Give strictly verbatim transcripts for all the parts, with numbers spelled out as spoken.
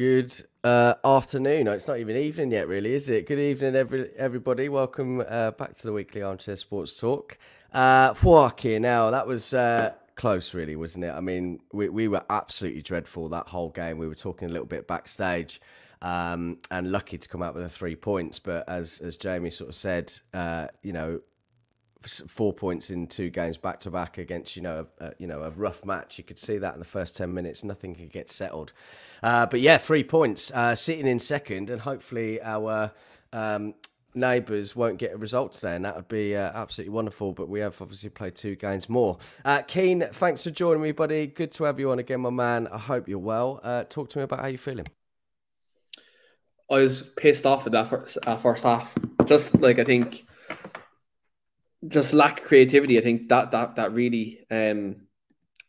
Good uh, afternoon. It's not even evening yet, really, is it? Good evening, every, everybody. Welcome uh, back to the weekly Armchair Sports Talk. Uh, Fuaki, now, that was uh, close, really, wasn't it? I mean, we, we were absolutely dreadful that whole game. We were talking a little bit backstage um, and lucky to come out with the three points. But as, as Jamie sort of said, uh, you know, four points in two games back to back against, you know, a, you know, a rough match. You could see that in the first ten minutes, nothing could get settled. Uh, but yeah, three points, uh, sitting in second, and hopefully our um, neighbours won't get a result today, and that would be uh, absolutely wonderful. But we have obviously played two games more. Uh, Keen, thanks for joining me, buddy. Good to have you on again, my man. I hope you're well. Uh, talk to me about how you're feeling. I was pissed off at that first, uh, first half. Just like, I think... Just lack of creativity. I think that that that really um,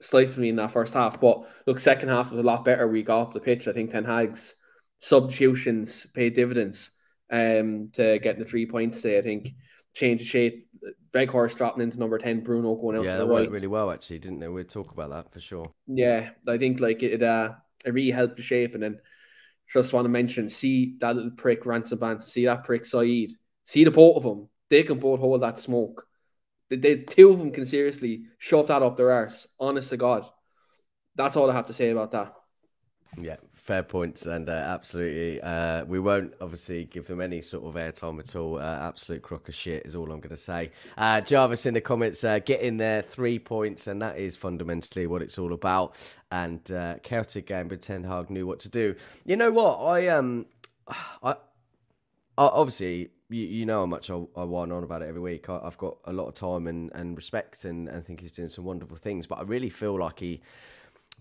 stifled me in that first half. But look, second half was a lot better. We got up the pitch. I think Ten Hag's substitutions paid dividends um, to getting the three points today. I think change of shape. Weghorst dropping into number ten. Bruno going out yeah, to the right. Yeah, really well actually, didn't they? We'll talk about that for sure. Yeah, I think like it. Uh, it really helped the shape. And then just want to mention, see that little prick Ransom Band, see that prick Saeed, see the both of them. They can both hold that smoke. They, they, two of them can seriously shove that up their arse. Honest to God. That's all I have to say about that. Yeah, fair points. And uh, absolutely, uh, we won't obviously give them any sort of airtime at all. Uh, absolute crock of shit is all I'm going to say. Uh, Jarvis in the comments, uh, get in there, three points. And that is fundamentally what it's all about. And uh, Celtic game, but Ten Hag knew what to do. You know what? I, um, I, I obviously... You, you know how much I, I whine on about it every week. I, I've got a lot of time and, and respect and, and think he's doing some wonderful things. But I really feel like he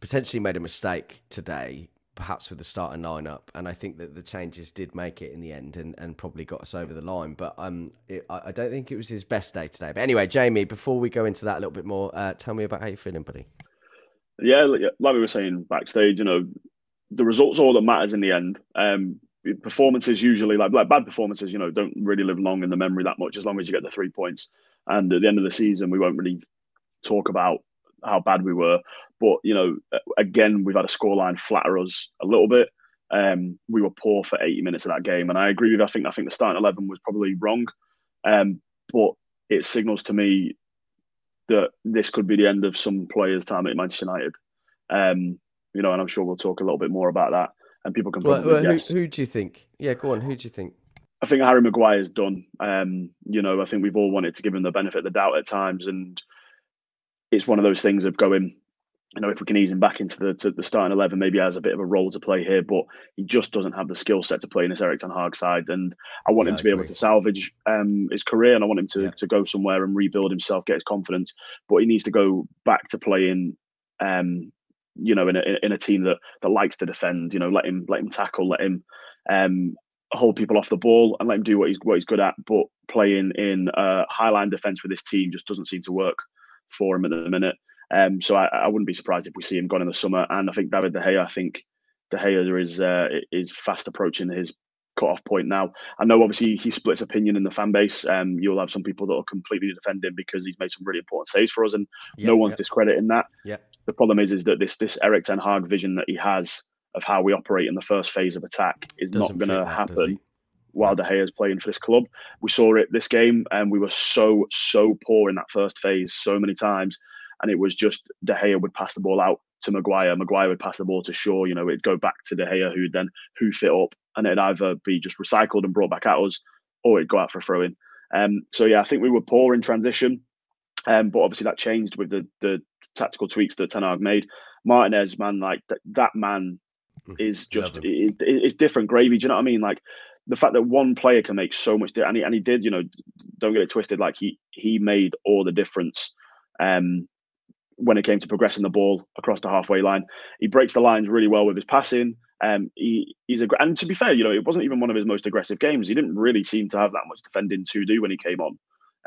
potentially made a mistake today, perhaps with the starting lineup. And I think that the changes did make it in the end and, and probably got us over the line. But um, it, I, I don't think it was his best day today. But anyway, Jamie, before we go into that a little bit more, uh, tell me about how you're feeling, buddy. Yeah, like we were saying backstage, you know, the results are all that matters in the end. Um Performances usually, like, like bad performances, you know, don't really live long in the memory that much, as long as you get the three points. And at the end of the season, we won't really talk about how bad we were. But, you know, again, we've had a scoreline flatter us a little bit. Um, we were poor for eighty minutes of that game. And I agree with you. I think, I think the starting eleven was probably wrong. Um, but it signals to me that this could be the end of some players' time at Manchester United. Um, you know, and I'm sure we'll talk a little bit more about that. And people can probably well, well, guess. Who, who do you think? Yeah, go on. Who do you think? I think Harry Maguire's done. Um, you know, I think we've all wanted to give him the benefit of the doubt at times, and it's one of those things of going, you know, if we can ease him back into the to the starting eleven, maybe he has a bit of a role to play here, but he just doesn't have the skill set to play in this Erik ten Hag side. And I want yeah, him to be able to salvage um, his career, and I want him to, yeah. to go somewhere and rebuild himself, get his confidence. But he needs to go back to playing... Um, you know, in a in a team that that likes to defend, you know, let him let him tackle, let him um, hold people off the ball, and let him do what he's what he's good at. But playing in uh, high line defence with this team just doesn't seem to work for him at the minute. Um, so I, I wouldn't be surprised if we see him gone in the summer. And I think David de Gea, I think de Gea is uh, is fast approaching his cut-off point now. I know obviously he splits opinion in the fan base. Um, you'll have some people that will completely defend him because he's made some really important saves for us, and yep, no one's yep. discrediting that. Yeah. The problem is, is that this this Erik ten Hag vision that he has of how we operate in the first phase of attack is Doesn't not going to happen while De Gea is playing for this club. We saw it this game, and we were so so poor in that first phase so many times, and it was just De Gea would pass the ball out to Maguire, Maguire would pass the ball to Shaw. You know, it'd go back to De Gea, who'd then hoof it up, and it'd either be just recycled and brought back at us, or it'd go out for a throw in. Um, so yeah, I think we were poor in transition. Um, but obviously that changed with the the tactical tweaks that Ten Hag made. Martinez, man, like th that man is just is, is different gravy. Do you know what I mean? Like the fact that one player can make so much, and he, and he did. You know, don't get it twisted. Like he he made all the difference um, when it came to progressing the ball across the halfway line. He breaks the lines really well with his passing. Um, he he's a and to be fair, you know, it wasn't even one of his most aggressive games. He didn't really seem to have that much defending to do when he came on.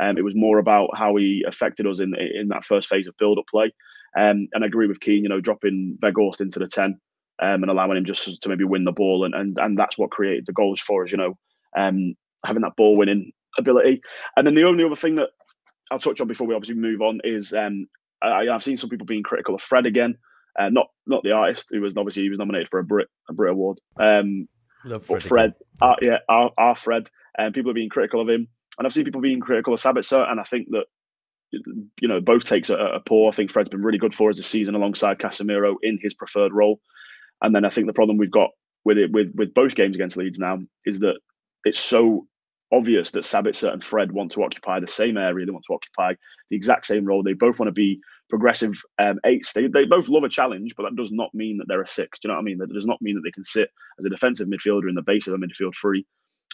Um, it was more about how he affected us in in that first phase of build-up play. Um, and I agree with Keane, you know, dropping Weghorst into the ten um, and allowing him just to maybe win the ball. And, and and that's what created the goals for us, you know, um, having that ball-winning ability. And then the only other thing that I'll touch on before we obviously move on is um, I, I've seen some people being critical of Fred again. Uh, not not the artist, who was obviously he was nominated for a Brit a Brit Award. Um, Love but Fred, our, yeah, our, our Fred, and um, people are being critical of him, and I've seen people being critical of Sabitzer, and I think that you know both takes are, are poor. I think Fred's been really good for us this season alongside Casemiro in his preferred role, and then I think the problem we've got with it with with both games against Leeds now is that it's so obvious that Sabitzer and Fred want to occupy the same area. They want to occupy the exact same role. They both want to be progressive um, eights. They, they both love a challenge, but that does not mean that they're a six. Do you know what I mean? That does not mean that they can sit as a defensive midfielder in the base of a midfield three.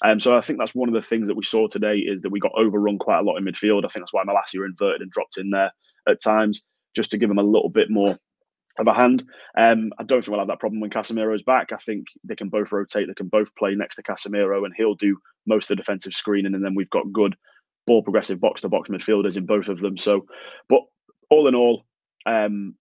Um, so I think that's one of the things that we saw today is that we got overrun quite a lot in midfield. I think that's why Malacia inverted and dropped in there at times, just to give them a little bit more of a hand. Um, I don't think we'll have that problem when Casemiro's back. I think they can both rotate. They can both play next to Casemiro, and he'll do most of the defensive screening. And then we've got good ball progressive box to box midfielders in both of them. So, but all in all, um,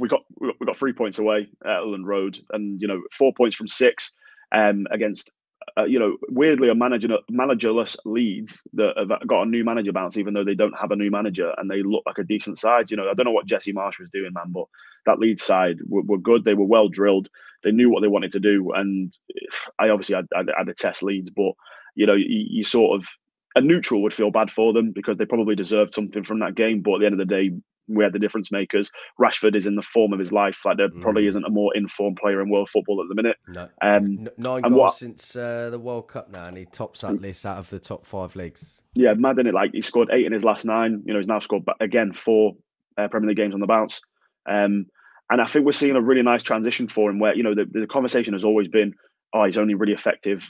we got we got three points away at Elland Road, and you know four points from six um, against uh, you know weirdly a manager managerless Leeds that have got a new manager bounce, even though they don't have a new manager, and they look like a decent side. You know I don't know what Jesse Marsh was doing, man, but that Leeds side were, were good. They were well drilled. They knew what they wanted to do, and I obviously I I detest Leeds, but you know you, you sort of. A neutral would feel bad for them because they probably deserved something from that game. But at the end of the day, we had the difference makers. Rashford is in the form of his life. Like there mm. probably isn't a more informed player in world football at the minute. No. Um, Nine goals what, since uh, the World Cup now, and he tops that list out of the top five leagues. Yeah, mad, isn't it? Like he scored eight in his last nine. You know, he's now scored again four uh, Premier League games on the bounce. Um, and I think we're seeing a really nice transition for him, where you know the, the conversation has always been, oh, he's only really effective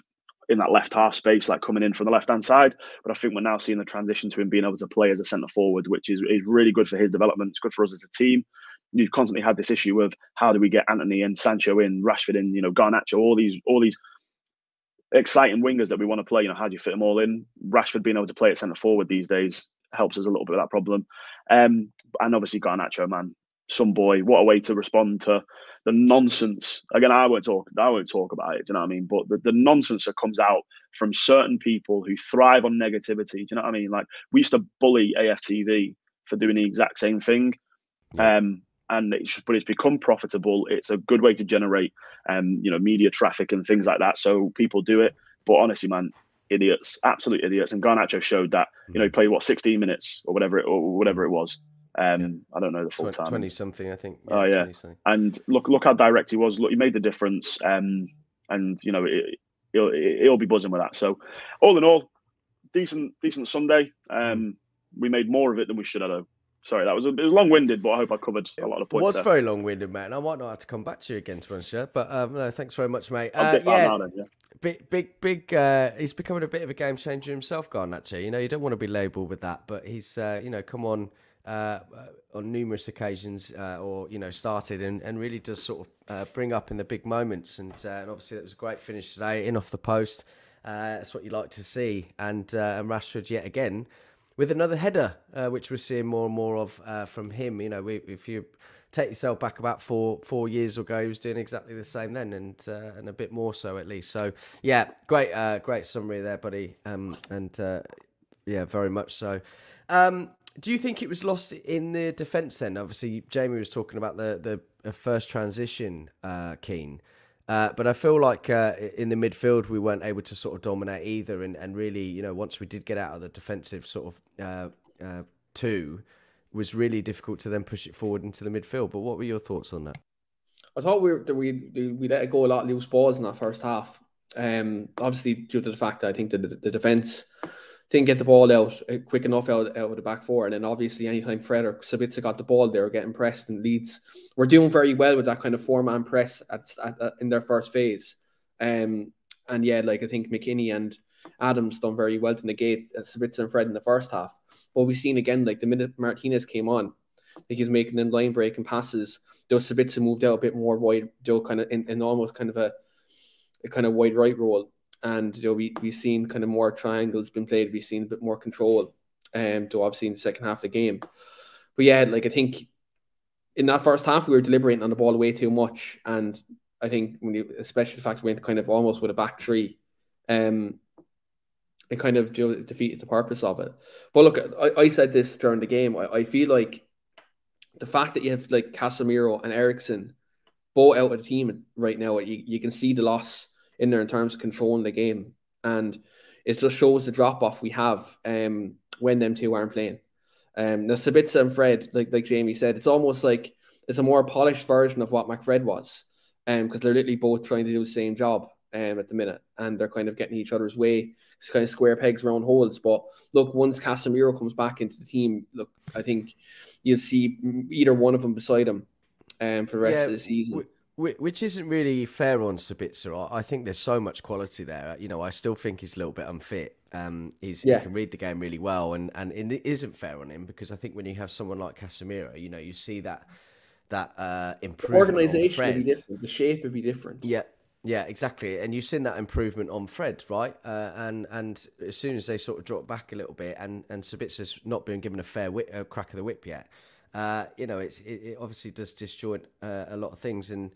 in that left half space, like coming in from the left-hand side. But I think we're now seeing the transition to him being able to play as a centre-forward, which is, is really good for his development. It's good for us as a team. You've constantly had this issue of how do we get Anthony and Sancho in, Rashford in, you know, Garnacho, all these all these exciting wingers that we want to play. You know, how do you fit them all in? Rashford being able to play at centre-forward these days helps us a little bit with that problem. Um, and obviously Garnacho, man, some boy, what a way to respond to the nonsense. Again, I won't talk. I won't talk about it. Do you know what I mean? But the, the nonsense that comes out from certain people who thrive on negativity. Do you know what I mean? Like we used to bully A F T V for doing the exact same thing, um, and it's just, but it's become profitable. It's a good way to generate, um, you know, media traffic and things like that. So people do it. But honestly, man, idiots, absolute idiots. And Garnacho showed that. You know, he played what sixteen minutes or whatever it or whatever it was. Um, yeah. I don't know the full time. Twenty something, I think. Yeah, oh yeah, and look, look how direct he was. Look, he made the difference, um, and you know it, he'll he'll be buzzing with that. So, all in all, decent, decent Sunday. Um, we made more of it than we should. I know. Sorry, that was a, it was long winded, but I hope I covered a lot of points. It was there. Very long winded, man. I might not have to come back to you again, to answer, but um, no, thanks very much, mate. I'll uh, get yeah. Now then, yeah. Big, big, big. Uh, he's becoming a bit of a game changer himself, Garnacho. You know, you don't want to be labelled with that, but he's, uh, you know, come on. Uh, on numerous occasions uh, or, you know, started and, and really does sort of uh, bring up in the big moments. And, uh, and obviously that was a great finish today, in off the post. Uh, that's what you like to see. And, uh, and Rashford yet again with another header, uh, which we're seeing more and more of uh, from him. You know, we, if you take yourself back about four four years ago, he was doing exactly the same then and uh, and a bit more so at least. So, yeah, great uh, great summary there, buddy. Um, and, uh, yeah, very much so. Um Do you think it was lost in the defence then? Obviously, Jamie was talking about the the first transition, uh, Keane. Uh, but I feel like uh, in the midfield, we weren't able to sort of dominate either. And, and really, you know, once we did get out of the defensive sort of uh, uh, two, it was really difficult to then push it forward into the midfield. But what were your thoughts on that? I thought we were, we, we let it go a lot of loose balls in that first half. Um, obviously, due to the fact that I think that the, the defence... didn't get the ball out quick enough out, out of the back four. And then obviously anytime Fred or Sabitzer got the ball, they were getting pressed, and Leeds were doing very well with that kind of four-man press at, at, at, in their first phase. Um, and yeah, like I think McKennie and Adams done very well to negate uh, Sabitzer and Fred in the first half. But we've seen again, like the minute Martinez came on, like he was making them line-breaking passes, those Sabitzer moved out a bit more wide, though kind of in, in almost kind of a, a kind of wide right role. And you know, we, we've seen kind of more triangles been played. We've seen a bit more control, um, though obviously in the second half of the game. But yeah, like I think in that first half, we were deliberating on the ball way too much. And I think when you, especially the fact we went kind of almost with a back three, um, it kind of you know, defeated the purpose of it. But look, I, I said this during the game. I, I feel like the fact that you have like Casemiro and Eriksen both out of the team right now, you, you can see the loss in there in terms of controlling the game. And it just shows the drop-off we have um, when them two aren't playing. Um, now, Sabitzer and Fred, like like Jamie said, it's almost like it's a more polished version of what McFred was, because um, they're literally both trying to do the same job um, at the minute, and they're kind of getting each other's way. It's kind of square pegs, round holes. But look, once Casemiro comes back into the team, look, I think you'll see either one of them beside him um, for the rest yeah, of the season. Which isn't really fair on Sabitzer. I think there's so much quality there. You know, I still think he's a little bit unfit. Um, he's, yeah. He can read the game really well, and, and it isn't fair on him, because I think when you have someone like Casemiro, you know, you see that that uh, improvement. The organisation would be different. The shape would be different. Yeah, yeah, exactly. And you've seen that improvement on Fred, right? Uh, and and as soon as they sort of drop back a little bit, and and Sabitzer's not been given a fair whip, a crack of the whip yet. Uh, you know, it's, it, it obviously does disjoint uh, a lot of things. And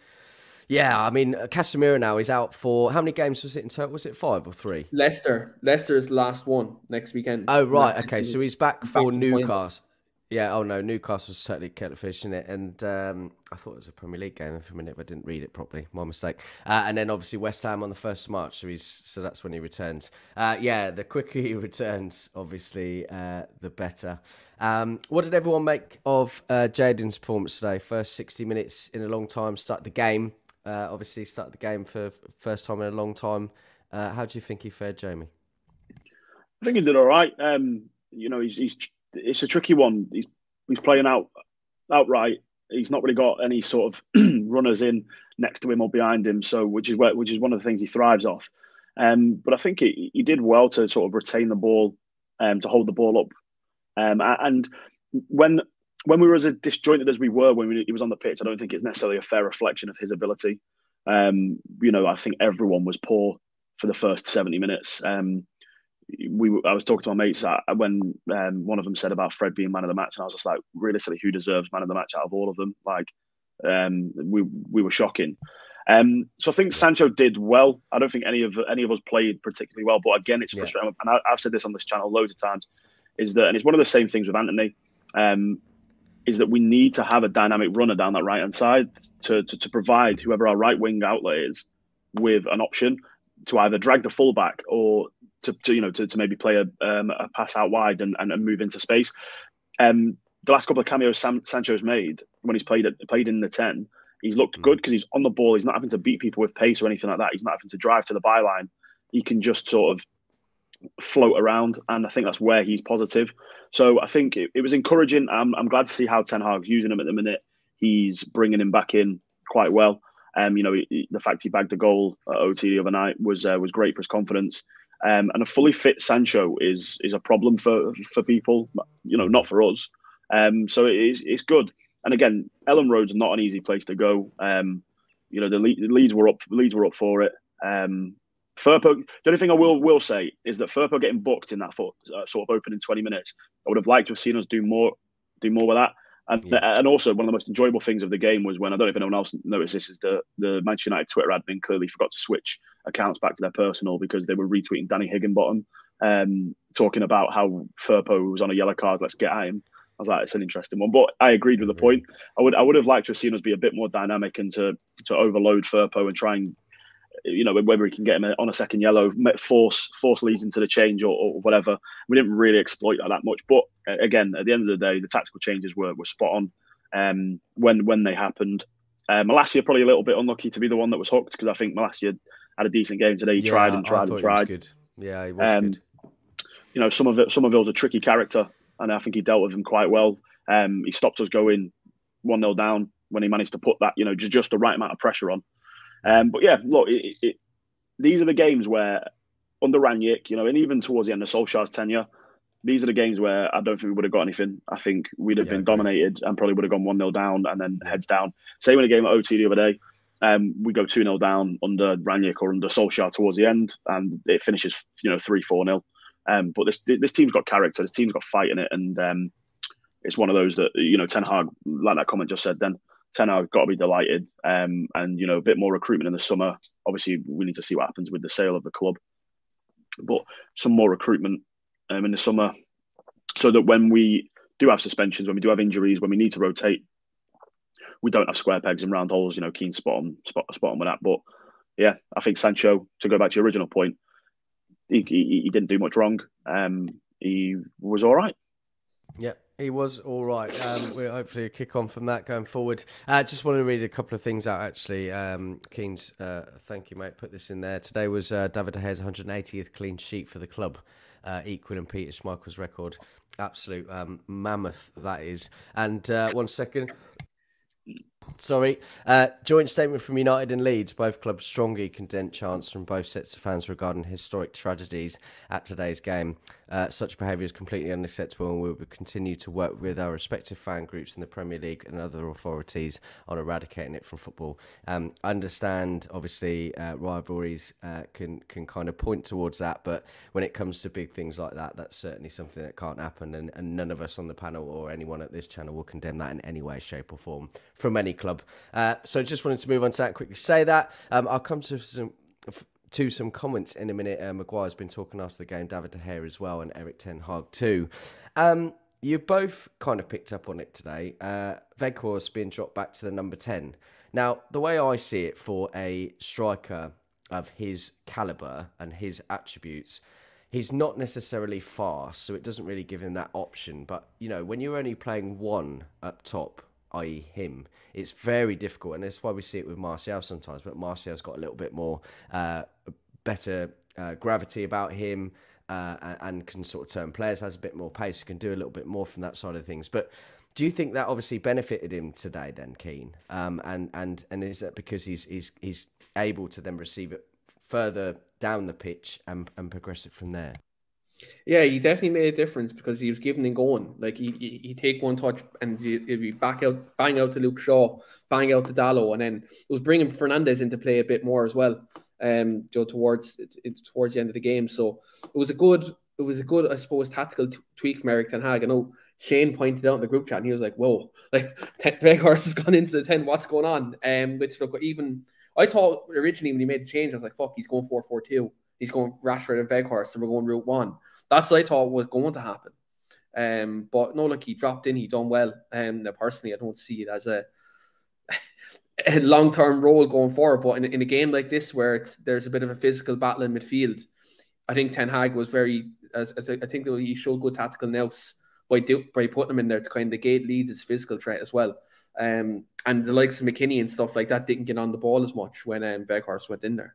yeah, I mean, Casemiro now is out for, how many games was it in total? Was it five or three? Leicester. Leicester's last one next weekend. Oh, right. That's okay. It. So he's back, back for Newcastle. Yeah. Oh, no. Newcastle's totally kettle fish, isn't it? And um, I thought it was a Premier League game for a minute, but I didn't read it properly. My mistake. Uh, and then obviously West Ham on the first of March. So he's, so that's when he returns. Uh, yeah. The quicker he returns, obviously, uh, the better. Um, what did everyone make of uh, Jadon's performance today? First sixty minutes in a long time. Start the game. Uh, obviously, start the game for the first time in a long time. Uh, how do you think he fared, Jamie? I think he did all right. Um, you know, he's, he's it's a tricky one. He's he's playing out outright. He's not really got any sort of runners in next to him or behind him. So, which is where, which is one of the things he thrives off. Um, but I think he he did well to sort of retain the ball, um, to hold the ball up. Um, and when when we were as disjointed as we were when we, he was on the pitch, I don't think it's necessarily a fair reflection of his ability. Um, you know, I think everyone was poor for the first seventy minutes. Um, we I was talking to my mates when um, one of them said about Fred being man of the match, and I was just like, realistically, who deserves man of the match out of all of them? Like, um, we we were shocking. Um, so I think Sancho did well. I don't think any of any of us played particularly well, but again, it's frustrating. Yeah. And I, I've said this on this channel loads of times. Is that, and it's one of the same things with Anthony, um, is that we need to have a dynamic runner down that right-hand side to, to, to provide whoever our right-wing outlet is with an option to either drag the fullback or to, to you know to, to maybe play a, um, a pass out wide and, and, and move into space. Um, the last couple of cameos Sam, Sancho's made when he's played at, played in the ten, he's looked mm. good because he's on the ball. He's not having to beat people with pace or anything like that. He's not having to drive to the byline. He can just sort of float around, and I think that's where he's positive. So I think it, it was encouraging. I'm, I'm glad to see how Ten Hag's using him at the minute. He's bringing him back in quite well. Um, you know, he, the fact he bagged a goal at O T the other night was uh, was great for his confidence. Um, and a fully fit Sancho is is a problem for for people. You know, not for us. Um, so it is it's good. And again, Elland Road's not an easy place to go. Um, you know, the, Le the Leeds were up. Leeds were up for it. Um, Firpo, the only thing I will will say is that Firpo getting booked in that for, uh, sort of opening twenty minutes, I would have liked to have seen us do more do more with that. And yeah. and also, one of the most enjoyable things of the game was when, I don't know if anyone else noticed this, is the, the Manchester United Twitter admin clearly forgot to switch accounts back to their personal because they were retweeting Danny Higginbottom um, talking about how Firpo was on a yellow card, let's get at him. I was like, it's an interesting one. But I agreed with the point. I would I would have liked to have seen us be a bit more dynamic and to, to overload Firpo and try and, you know, whether he can get him on a second yellow, force force Leeds into the change or, or whatever. We didn't really exploit that that much, but again, at the end of the day, the tactical changes were were spot on um, when when they happened. Uh, Malacia probably a little bit unlucky to be the one that was hooked, because I think Malacia had a decent game today. He yeah, tried and tried and tried. He was good. Yeah, he was um, good. You know, some of it, some of it was a tricky character, and I think he dealt with him quite well. Um, he stopped us going one nil down when he managed to put that, you know, just just the right amount of pressure on. Um, but yeah, look, it, it, these are the games where under Rangnick, you know, and even towards the end of Solskjaer's tenure, these are the games where I don't think we would have got anything. I think we'd have yeah, been dominated and probably would have gone one nil down and then heads down. Same in a game at O T the other day. Um, we go two nil down under Rangnick or under Solskjaer towards the end, and it finishes, you know, three, four nil. Um, but this this team's got character. This team's got fight in it. And um, it's one of those that, you know, Ten Hag, like that comment just said then, Ten Hag got to be delighted, um, and you know, a bit more recruitment in the summer. Obviously, we need to see what happens with the sale of the club, but some more recruitment um, in the summer, so that when we do have suspensions, when we do have injuries, when we need to rotate, we don't have square pegs and round holes. You know, Keane's spot on, spot, spot on with that. But yeah, I think Sancho, to go back to your original point, he, he, he didn't do much wrong. Um, he was all right. Yep. He was all right. Um, we'll hopefully kick on from that going forward. I uh, just want to read a couple of things out, actually. Um, Keane's, uh, thank you, mate, put this in there. Today was uh, David de Gea's one hundred eightieth clean sheet for the club, uh, equaling Peter Schmeichel's record. Absolute um, mammoth, that is. And uh, one second. Sorry. Uh, joint statement from United and Leeds. Both clubs strongly condemned chants from both sets of fans regarding historic tragedies at today's game. Uh, such behaviour is completely unacceptable, and we will continue to work with our respective fan groups in the Premier League and other authorities on eradicating it from football. Um, I understand, obviously, uh, rivalries uh, can can kind of point towards that, but when it comes to big things like that, that's certainly something that can't happen, and, and none of us on the panel or anyone at this channel will condemn that in any way, shape or form from any club. Uh, so just wanted to move on to that, quickly say that. Um, I'll come to some... to some comments in a minute. Uh, Maguire's been talking after the game, David de Gea as well, and Erik ten Hag too. Um, you both kind of picked up on it today. Uh, Weghorst being dropped back to the number ten. Now, the way I see it for a striker of his calibre and his attributes, he's not necessarily fast, so it doesn't really give him that option. But, you know, when you're only playing one up top, that is him, it's very difficult, and that's why we see it with Martial sometimes. But Martial's got a little bit more uh, better uh, gravity about him, uh, and can sort of turn players, has a bit more pace, he can do a little bit more from that side of things. But do you think that obviously benefited him today then, Keane? Um, and and and is that because he's he's he's able to then receive it further down the pitch and and progress it from there? Yeah, he definitely made a difference because he was giving and going. Like, he he, he take one touch and he'd be back out, bang out to Luke Shaw, bang out to Dalot, and then it was bringing Fernandes into play a bit more as well. Um, you know, towards towards the end of the game, so it was a good, it was a good, I suppose, tactical tweak from Erik ten Hag. I know Shane pointed out in the group chat, and he was like, "Whoa, like Weghorst has gone into the ten. What's going on?" Um, which look, even I thought originally when he made the change, I was like, "Fuck, he's going four four two. He's going Rashford and Weghorst, and we're going route one." That's what I thought was going to happen. Um, but no, look, he dropped in, he done well. Um, now personally, I don't see it as a, a long-term role going forward. But in, in a game like this, where it's, there's a bit of a physical battle in midfield, I think Ten Hag was very, as, as I, I think he showed good tactical nous by, do, by putting him in there to kind of negate Leeds' physical threat as well. Um, and the likes of McKennie and stuff like that didn't get on the ball as much when um, Weghorst went in there.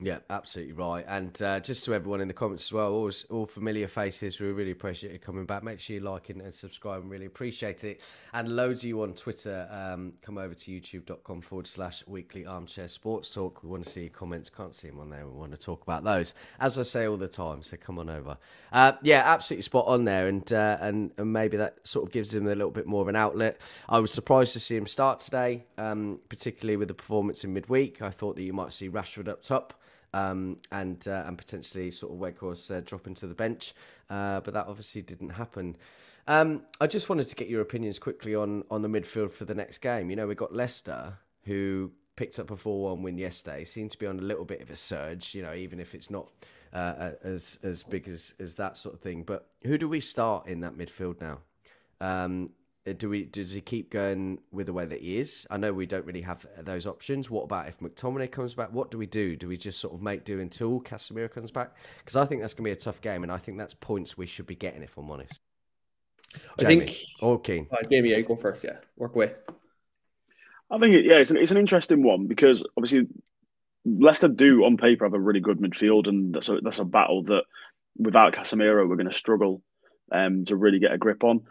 Yeah, absolutely right. And uh, just to everyone in the comments as well, all, all familiar faces, we really appreciate you coming back. Make sure you like and, and subscribe, and really appreciate it. And loads of you on Twitter, um, come over to youtube.com forward slash weekly armchair sports talk. We want to see your comments. Can't see them on there. We want to talk about those, as I say all the time. So come on over. Uh, yeah, absolutely spot on there. And, uh, and and maybe that sort of gives him a little bit more of an outlet. I was surprised to see him start today, um, particularly with the performance in midweek. I thought that you might see Rashford up top. Um, and uh, and potentially sort of Weghorst uh, dropping to the bench, uh, but that obviously didn't happen. Um, I just wanted to get your opinions quickly on on the midfield for the next game. You know, we got Leicester, who picked up a four one win yesterday, seemed to be on a little bit of a surge. You know, even if it's not uh, as as big as as that sort of thing. But who do we start in that midfield now? Um, Do we? Does he keep going with the way that he is? I know we don't really have those options. What about if McTominay comes back? What do we do? Do we just sort of make do until Casemiro comes back? Because I think that's going to be a tough game, and I think that's points we should be getting, if I'm honest. I Jamie, think. Or Keane. Uh, Jamie, yeah, go first. Yeah, work away. I think, yeah, it's an, it's an interesting one because obviously Leicester do, on paper, have a really good midfield, and that's a, that's a battle that without Casemiro we're going to struggle um, to really get a grip on.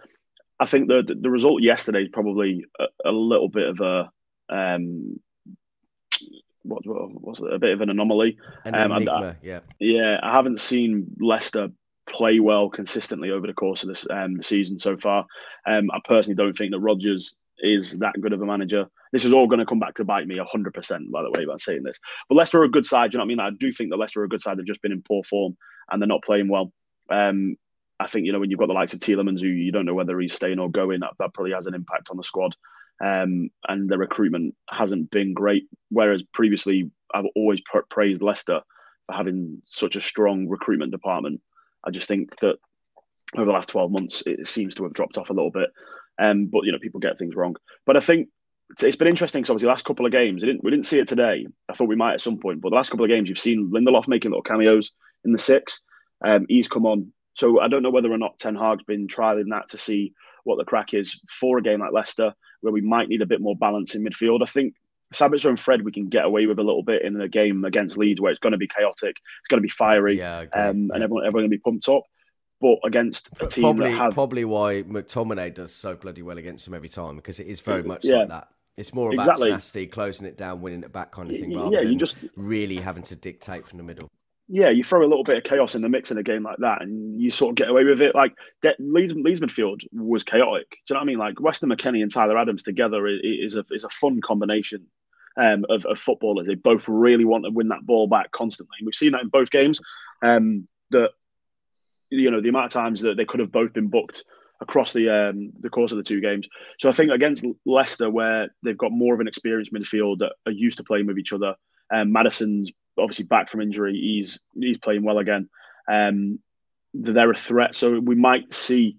I think the the result yesterday is probably a, a little bit of a um what, what was it? a bit of an anomaly. An um, enigma, I, yeah, yeah. I haven't seen Leicester play well consistently over the course of this um, season so far. Um, I personally don't think that Rodgers is that good of a manager. This is all going to come back to bite me a hundred percent. By the way, by saying this, but Leicester are a good side. Do you know what I mean? I do think that Leicester are a good side. They've just been in poor form and they're not playing well. Um. I think, you know, when you've got the likes of Tielemans, who you don't know whether he's staying or going, that, that probably has an impact on the squad. Um, and the recruitment hasn't been great. Whereas previously, I've always pra praised Leicester for having such a strong recruitment department. I just think that over the last twelve months, it seems to have dropped off a little bit. Um, but, you know, people get things wrong. But I think it's been interesting because obviously the last couple of games, we didn't, we didn't see it today. I thought we might at some point, but the last couple of games, you've seen Lindelof making little cameos in the six. Um, he's come on. So I don't know whether or not Ten Hag's been trialling that to see what the crack is for a game like Leicester, where we might need a bit more balance in midfield. I think Sabitzer and Fred, we can get away with a little bit in a game against Leeds where it's going to be chaotic, it's going to be fiery, yeah, um, and everyone, everyone going to be pumped up. But against a team probably, that have... probably why McTominay does so bloody well against them every time, because it is very much yeah. like that. It's more about exactly. tenacity, closing it down, winning it back kind of thing, rather yeah, you than just... really having to dictate from the middle. Yeah, you throw a little bit of chaos in the mix in a game like that and you sort of get away with it. Like, Leeds, Leeds midfield was chaotic. Do you know what I mean? Like, Weston McKennie and Tyler Adams together is a, is a fun combination um, of, of footballers. They both really want to win that ball back constantly. And we've seen that in both games. Um, that, you know, the amount of times that they could have both been booked across the um, the course of the two games. So I think against Leicester, where they've got more of an experienced midfield that are used to playing with each other, um, Maddison's obviously back from injury, he's he's playing well again. Um, they're a threat, so we might see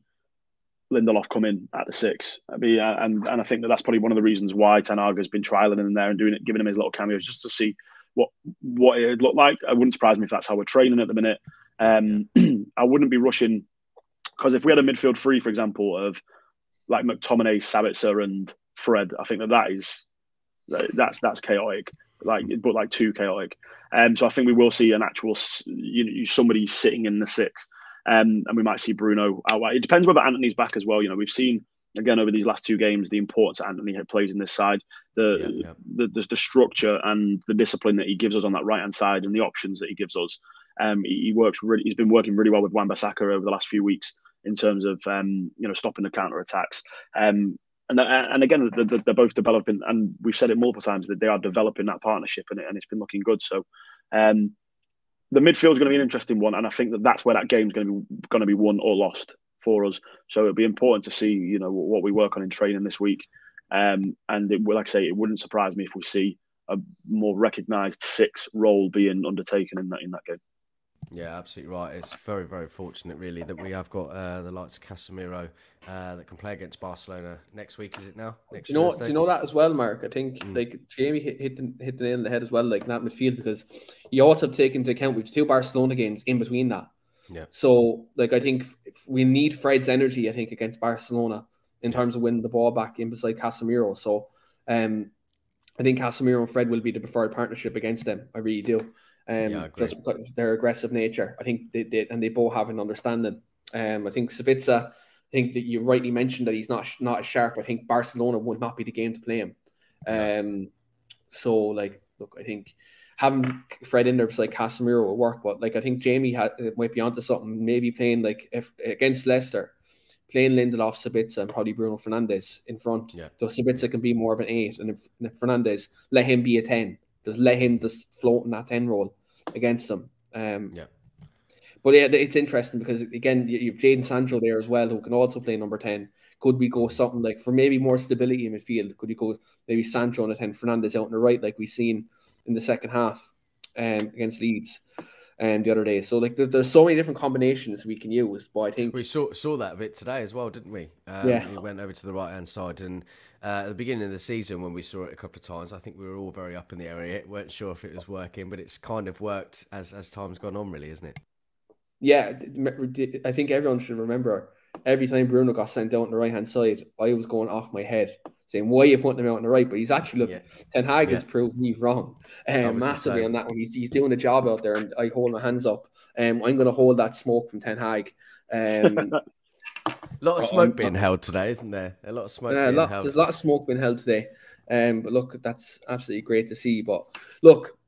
Lindelof come in at the six. I mean, and and I think that that's probably one of the reasons why Ten Hag has been trialling in there and doing it, giving him his little cameos just to see what what it would look like. It wouldn't surprise me if that's how we're training at the minute. Um, I wouldn't be rushing, because if we had a midfield three, for example, of like McTominay, Sabitzer, and Fred, I think that that is that's that's chaotic. Like, but like too chaotic. Um, so I think we will see an actual, you know, somebody sitting in the six, um, and we might see Bruno out wide. It depends whether Anthony's back as well. You know, we've seen again over these last two games the importance Anthony plays in this side, the yeah, yeah. The, the the structure and the discipline that he gives us on that right hand side, and the options that he gives us. Um, he, he works really. He's been working really well with Wan-Bissaka over the last few weeks in terms of um, you know, stopping the counter attacks. Um, And, and again, they're both developing, and we've said it multiple times that they are developing that partnership, and it's been looking good. So um, the midfield is going to be an interesting one, and I think that that's where that game's going to be going to be won or lost for us. So it'll be important to see, you know, what we work on in training this week. Um, and it, like I say, it wouldn't surprise me if we see a more recognised six role being undertaken in that in that game. Yeah, absolutely right. It's very, very fortunate, really, that we have got uh, the likes of Casemiro uh, that can play against Barcelona next week. Is it now? Next do you know? Thursday? Do you know that as well, Mark? I think mm. like Jamie hit hit the, hit the nail on the head as well, like in that midfield, because you also take into account we've two Barcelona games in between that. Yeah. So, like, I think we need Fred's energy, I think, against Barcelona in terms of winning the ball back in beside Casemiro. So, um, I think Casemiro and Fred will be the preferred partnership against them. I really do. Um, yeah, just their aggressive nature, I think they, they and they both have an understanding. Um, I think Sabitzer, I think that you rightly mentioned that he's not not as sharp. I think Barcelona would not be the game to play him. Um, yeah. So like, look, I think having Fred in there like Casemiro will work. But like, I think Jamie had, might be onto something. Maybe playing like if against Leicester, playing Lindelof, Sabitzer, and probably Bruno Fernandes in front. Yeah. So Sabitzer can be more of an eight, and if, if Fernandes, let him be a ten. Just let him just float in that ten role against them. Um, yeah. But yeah, it's interesting because, again, you have Jadon Sancho there as well, who can also play number ten. Could we go something like, for maybe more stability in midfield, could you go maybe Sancho on a ten, Fernandes out on the right, like we've seen in the second half um, against Leeds um, the other day? So, like, there, there's so many different combinations we can use. But I think we saw saw that a bit today as well, didn't we? Um, yeah. We went over to the right-hand side and... Uh, at the beginning of the season, when we saw it a couple of times, I think we were all very up in the air. It weren't sure if it was working, but it's kind of worked as as time's gone on, really, isn't it? Yeah, I think everyone should remember every time Bruno got sent out on the right hand side, I was going off my head saying, "Why are you putting him out on the right?" But he's actually look, yeah. Ten Hag has yeah. proved me wrong um, massively on that one. He's he's doing a job out there, and I hold my hands up. Um, I'm going to hold that smoke from Ten Hag. Um, A lot of smoke um, being held today, isn't there? A lot of smoke uh, being lot, held. There's a lot of smoke being held today. Um, but look, that's absolutely great to see. But look,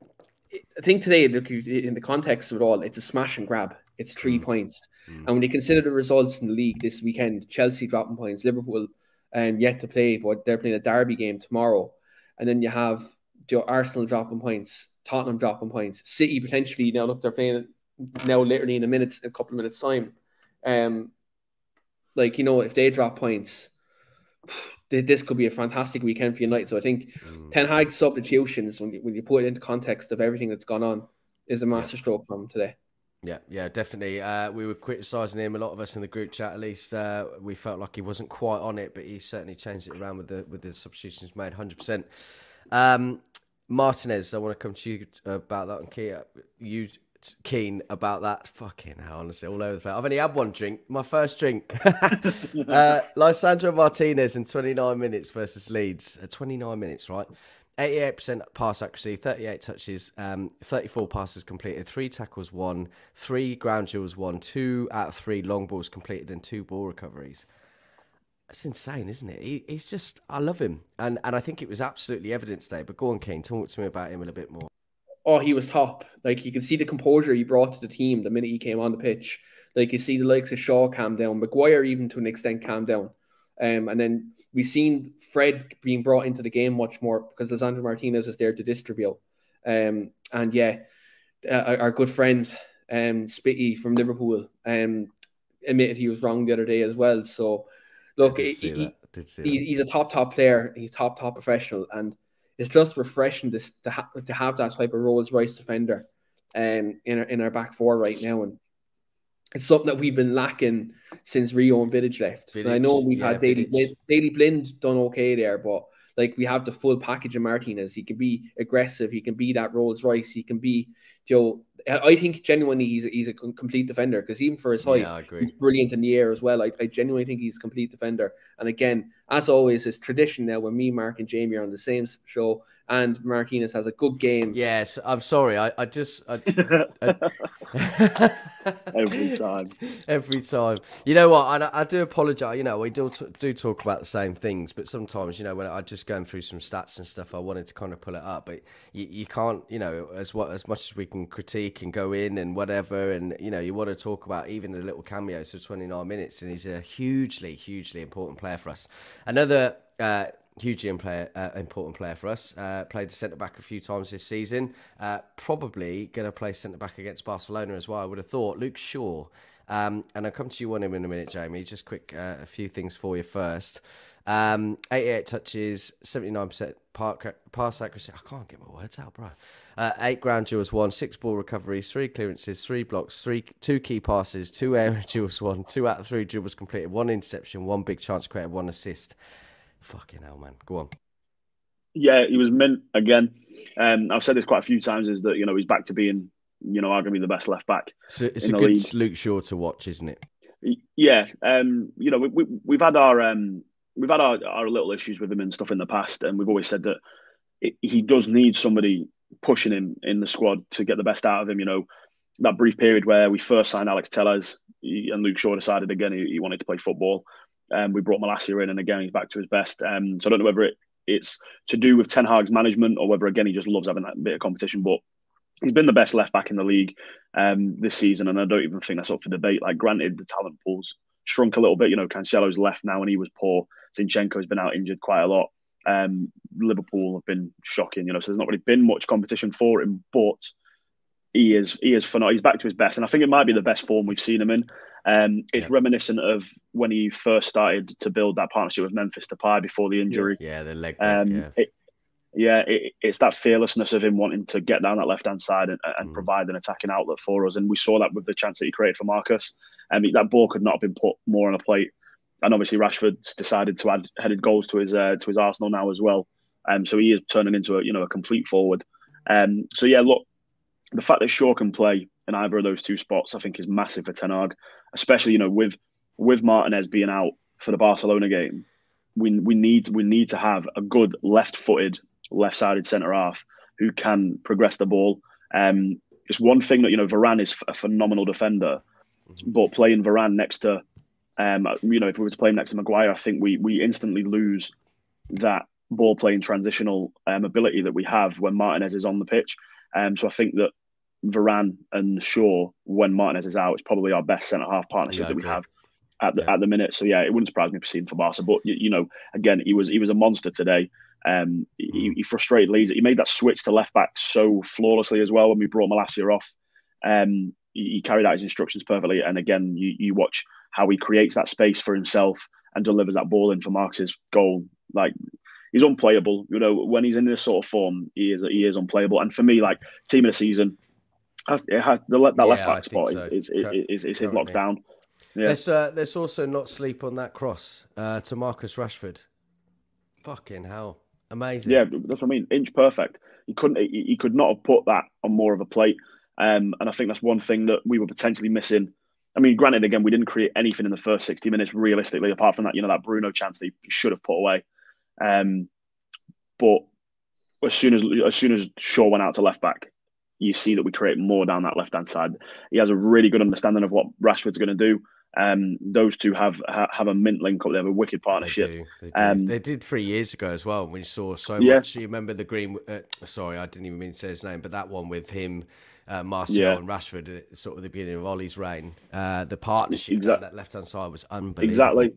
I think today, look, in the context of it all, it's a smash and grab. It's three mm. points. Mm. And when you consider the results in the league this weekend, Chelsea dropping points, Liverpool um, yet to play, but they're playing a derby game tomorrow. And then you have Arsenal dropping points, Tottenham dropping points, City potentially, now look, they're playing now literally in a minute, a couple of minutes' time. Um, Like, you know, if they drop points, this could be a fantastic weekend for United. So I think mm. Ten Hag's substitutions, when you, when you put it into context of everything that's gone on, is a masterstroke yeah. from today. Yeah, yeah, definitely. Uh, we were criticising him, a lot of us in the group chat. At least uh, we felt like he wasn't quite on it, but he certainly changed it around with the with the substitutions made, one hundred percent. Um, Martinez, I want to come to you about that. And Kia, you keen about that? Fucking hell, honestly, all over the place. I've only had one drink. My first drink. uh, Lisandro Martinez in twenty-nine minutes versus Leeds. Uh, twenty-nine minutes, right? eighty-eight percent pass accuracy, thirty-eight touches, um, thirty-four passes completed, three tackles won, three ground duels won, two out of three long balls completed, and two ball recoveries. That's insane, isn't it? He, he's just, I love him. And and I think it was absolutely evident today. But go on, Kane, talk to me about him a little bit more. Oh, he was top. Like, you can see the composure he brought to the team the minute he came on the pitch. Like, you see the likes of Shaw calm down, Maguire even to an extent calm down. Um, and then we've seen Fred being brought into the game much more because Lisandro Martinez is there to distribute. Um, and yeah, uh, our good friend um, Spitty from Liverpool um, admitted he was wrong the other day as well. So look, he, he, he, he's a top, top player. He's top, top professional. And it's just refreshing this, to, ha to have that type of Rolls-Royce defender um, in, our, in our back four right now. And it's something that we've been lacking since Rio and Vidic left. Vidic, and I know we've yeah, had Daily Blind, Daily Blind done okay there, but like we have the full package of Martinez. He can be aggressive. He can be that Rolls Royce. He can be, you know, I think genuinely he's he's a complete defender because even for his height, yeah, he's brilliant in the air as well. I, I genuinely think he's a complete defender. And again, as always, it's tradition now when me, Mark, and Jamie are on the same show and Martinez has a good game. Yes, I'm sorry. I, I just... I, I... Every time. Every time. You know what? I, I do apologise. You know, we do, do talk about the same things, but sometimes, you know, when I just going through some stats and stuff, I wanted to kind of pull it up, but you, you can't, you know, as, what, as much as we can critique and go in and whatever, and, you know, you want to talk about even the little cameos of twenty-nine minutes, and he's a hugely, hugely important player for us. Another uh, hugely player, uh, important player for us. Uh, played the centre-back a few times this season. Uh, probably going to play centre-back against Barcelona as well, I would have thought. Luke Shaw. Um, and I'll come to you on him in a minute, Jamie. Just quick, uh, a few things for you first. Um, eighty-eight touches, seventy-nine percent pass accuracy. I can't get my words out, bro. Uh, eight ground duels won, six ball recoveries, three clearances, three blocks, three two key passes, two aerial duels won, two out of three dribbles completed, one interception, one big chance created, one assist. Fucking hell, man. Go on. Yeah, he was mint again. Um, I've said this quite a few times, is that, you know, he's back to being, you know, arguably the best left back. So it's a good Luke Shaw to watch, isn't it? Yeah. Um, you know, we, we, we've had our... Um, We've had our, our little issues with him and stuff in the past, and we've always said that it, he does need somebody pushing him in the squad to get the best out of him. You know, that brief period where we first signed Alex Tellez he, and Luke Shaw decided again he, he wanted to play football. Um, we brought Malacia in, and again he's back to his best. Um, so I don't know whether it, it's to do with Ten Hag's management or whether, again, he just loves having that bit of competition. But he's been the best left back in the league um, this season, and I don't even think that's up for debate. Like, granted, the talent pool's shrunk a little bit. You know, Cancelo's left now, and he was poor. Zinchenko's been out injured quite a lot. Um, Liverpool have been shocking, you know, so there's not really been much competition for him, but he is he is phenomenal. He's back to his best, and I think it might be the best form we've seen him in. Um, it's yeah. reminiscent of when he first started to build that partnership with Memphis Depay before the injury. Yeah, the leg back, um, yeah. It, yeah, it, it's that fearlessness of him wanting to get down that left-hand side and, and mm. provide an attacking outlet for us. And we saw that with the chance that he created for Marcus. I mean, that ball could not have been put more on a plate. And obviously Rashford's decided to add headed goals to his uh, to his Arsenal now as well. Um, so he is turning into a, you know, a complete forward. Um, so yeah, look, the fact that Shaw can play in either of those two spots, I think, is massive for Ten Hag, especially, you know, with with Martinez being out for the Barcelona game. We we need we need to have a good left-footed, left-sided centre half who can progress the ball. Um, it's one thing that, you know, Varane is a phenomenal defender, but playing Varane next to, um, you know, if we were to play him next to Maguire, I think we we instantly lose that ball playing transitional um, ability that we have when Martinez is on the pitch. Um, so I think that Varane and Shaw, when Martinez is out, is probably our best centre half partnership yeah, that we have at the, yeah. at the minute. So yeah, it wouldn't surprise me if seen for Barca, but you, you know, again, he was he was a monster today. Um, he, he frustrated Leeds. He made that switch to left back so flawlessly as well when we brought Malacia off. Um, he, he carried out his instructions perfectly, and again, you, you watch how he creates that space for himself and delivers that ball in for Marcus's goal. Like, he's unplayable. You know, when he's in this sort of form, he is he is unplayable. And for me, like, team of the season, Has, it has the, that yeah, left back spot so. is, is, is, is his lockdown. Yeah. Let's, uh, let's also not sleep on that cross uh, to Marcus Rashford. Fucking hell. Amazing. Yeah, that's what I mean. Inch perfect. He couldn't. He, he could not have put that on more of a plate. Um, and I think that's one thing that we were potentially missing. I mean, granted, again, we didn't create anything in the first sixty minutes, realistically, apart from that, you know, that Bruno chance that he should have put away. Um, but as soon as as soon as Shaw went out to left back, you see that we create more down that left hand side. He has a really good understanding of what Rashford's going to do. Um, those two have have a mint link up. They have a wicked partnership. They, do. They, do. Um, they did three years ago as well. We saw so yeah. much. You remember the green? Uh, sorry, I didn't even mean to say his name, but that one with him, uh, Martial yeah. and Rashford, sort of the beginning of Ollie's reign. Uh, the partnership exactly. on that left hand side was unbelievable. Exactly.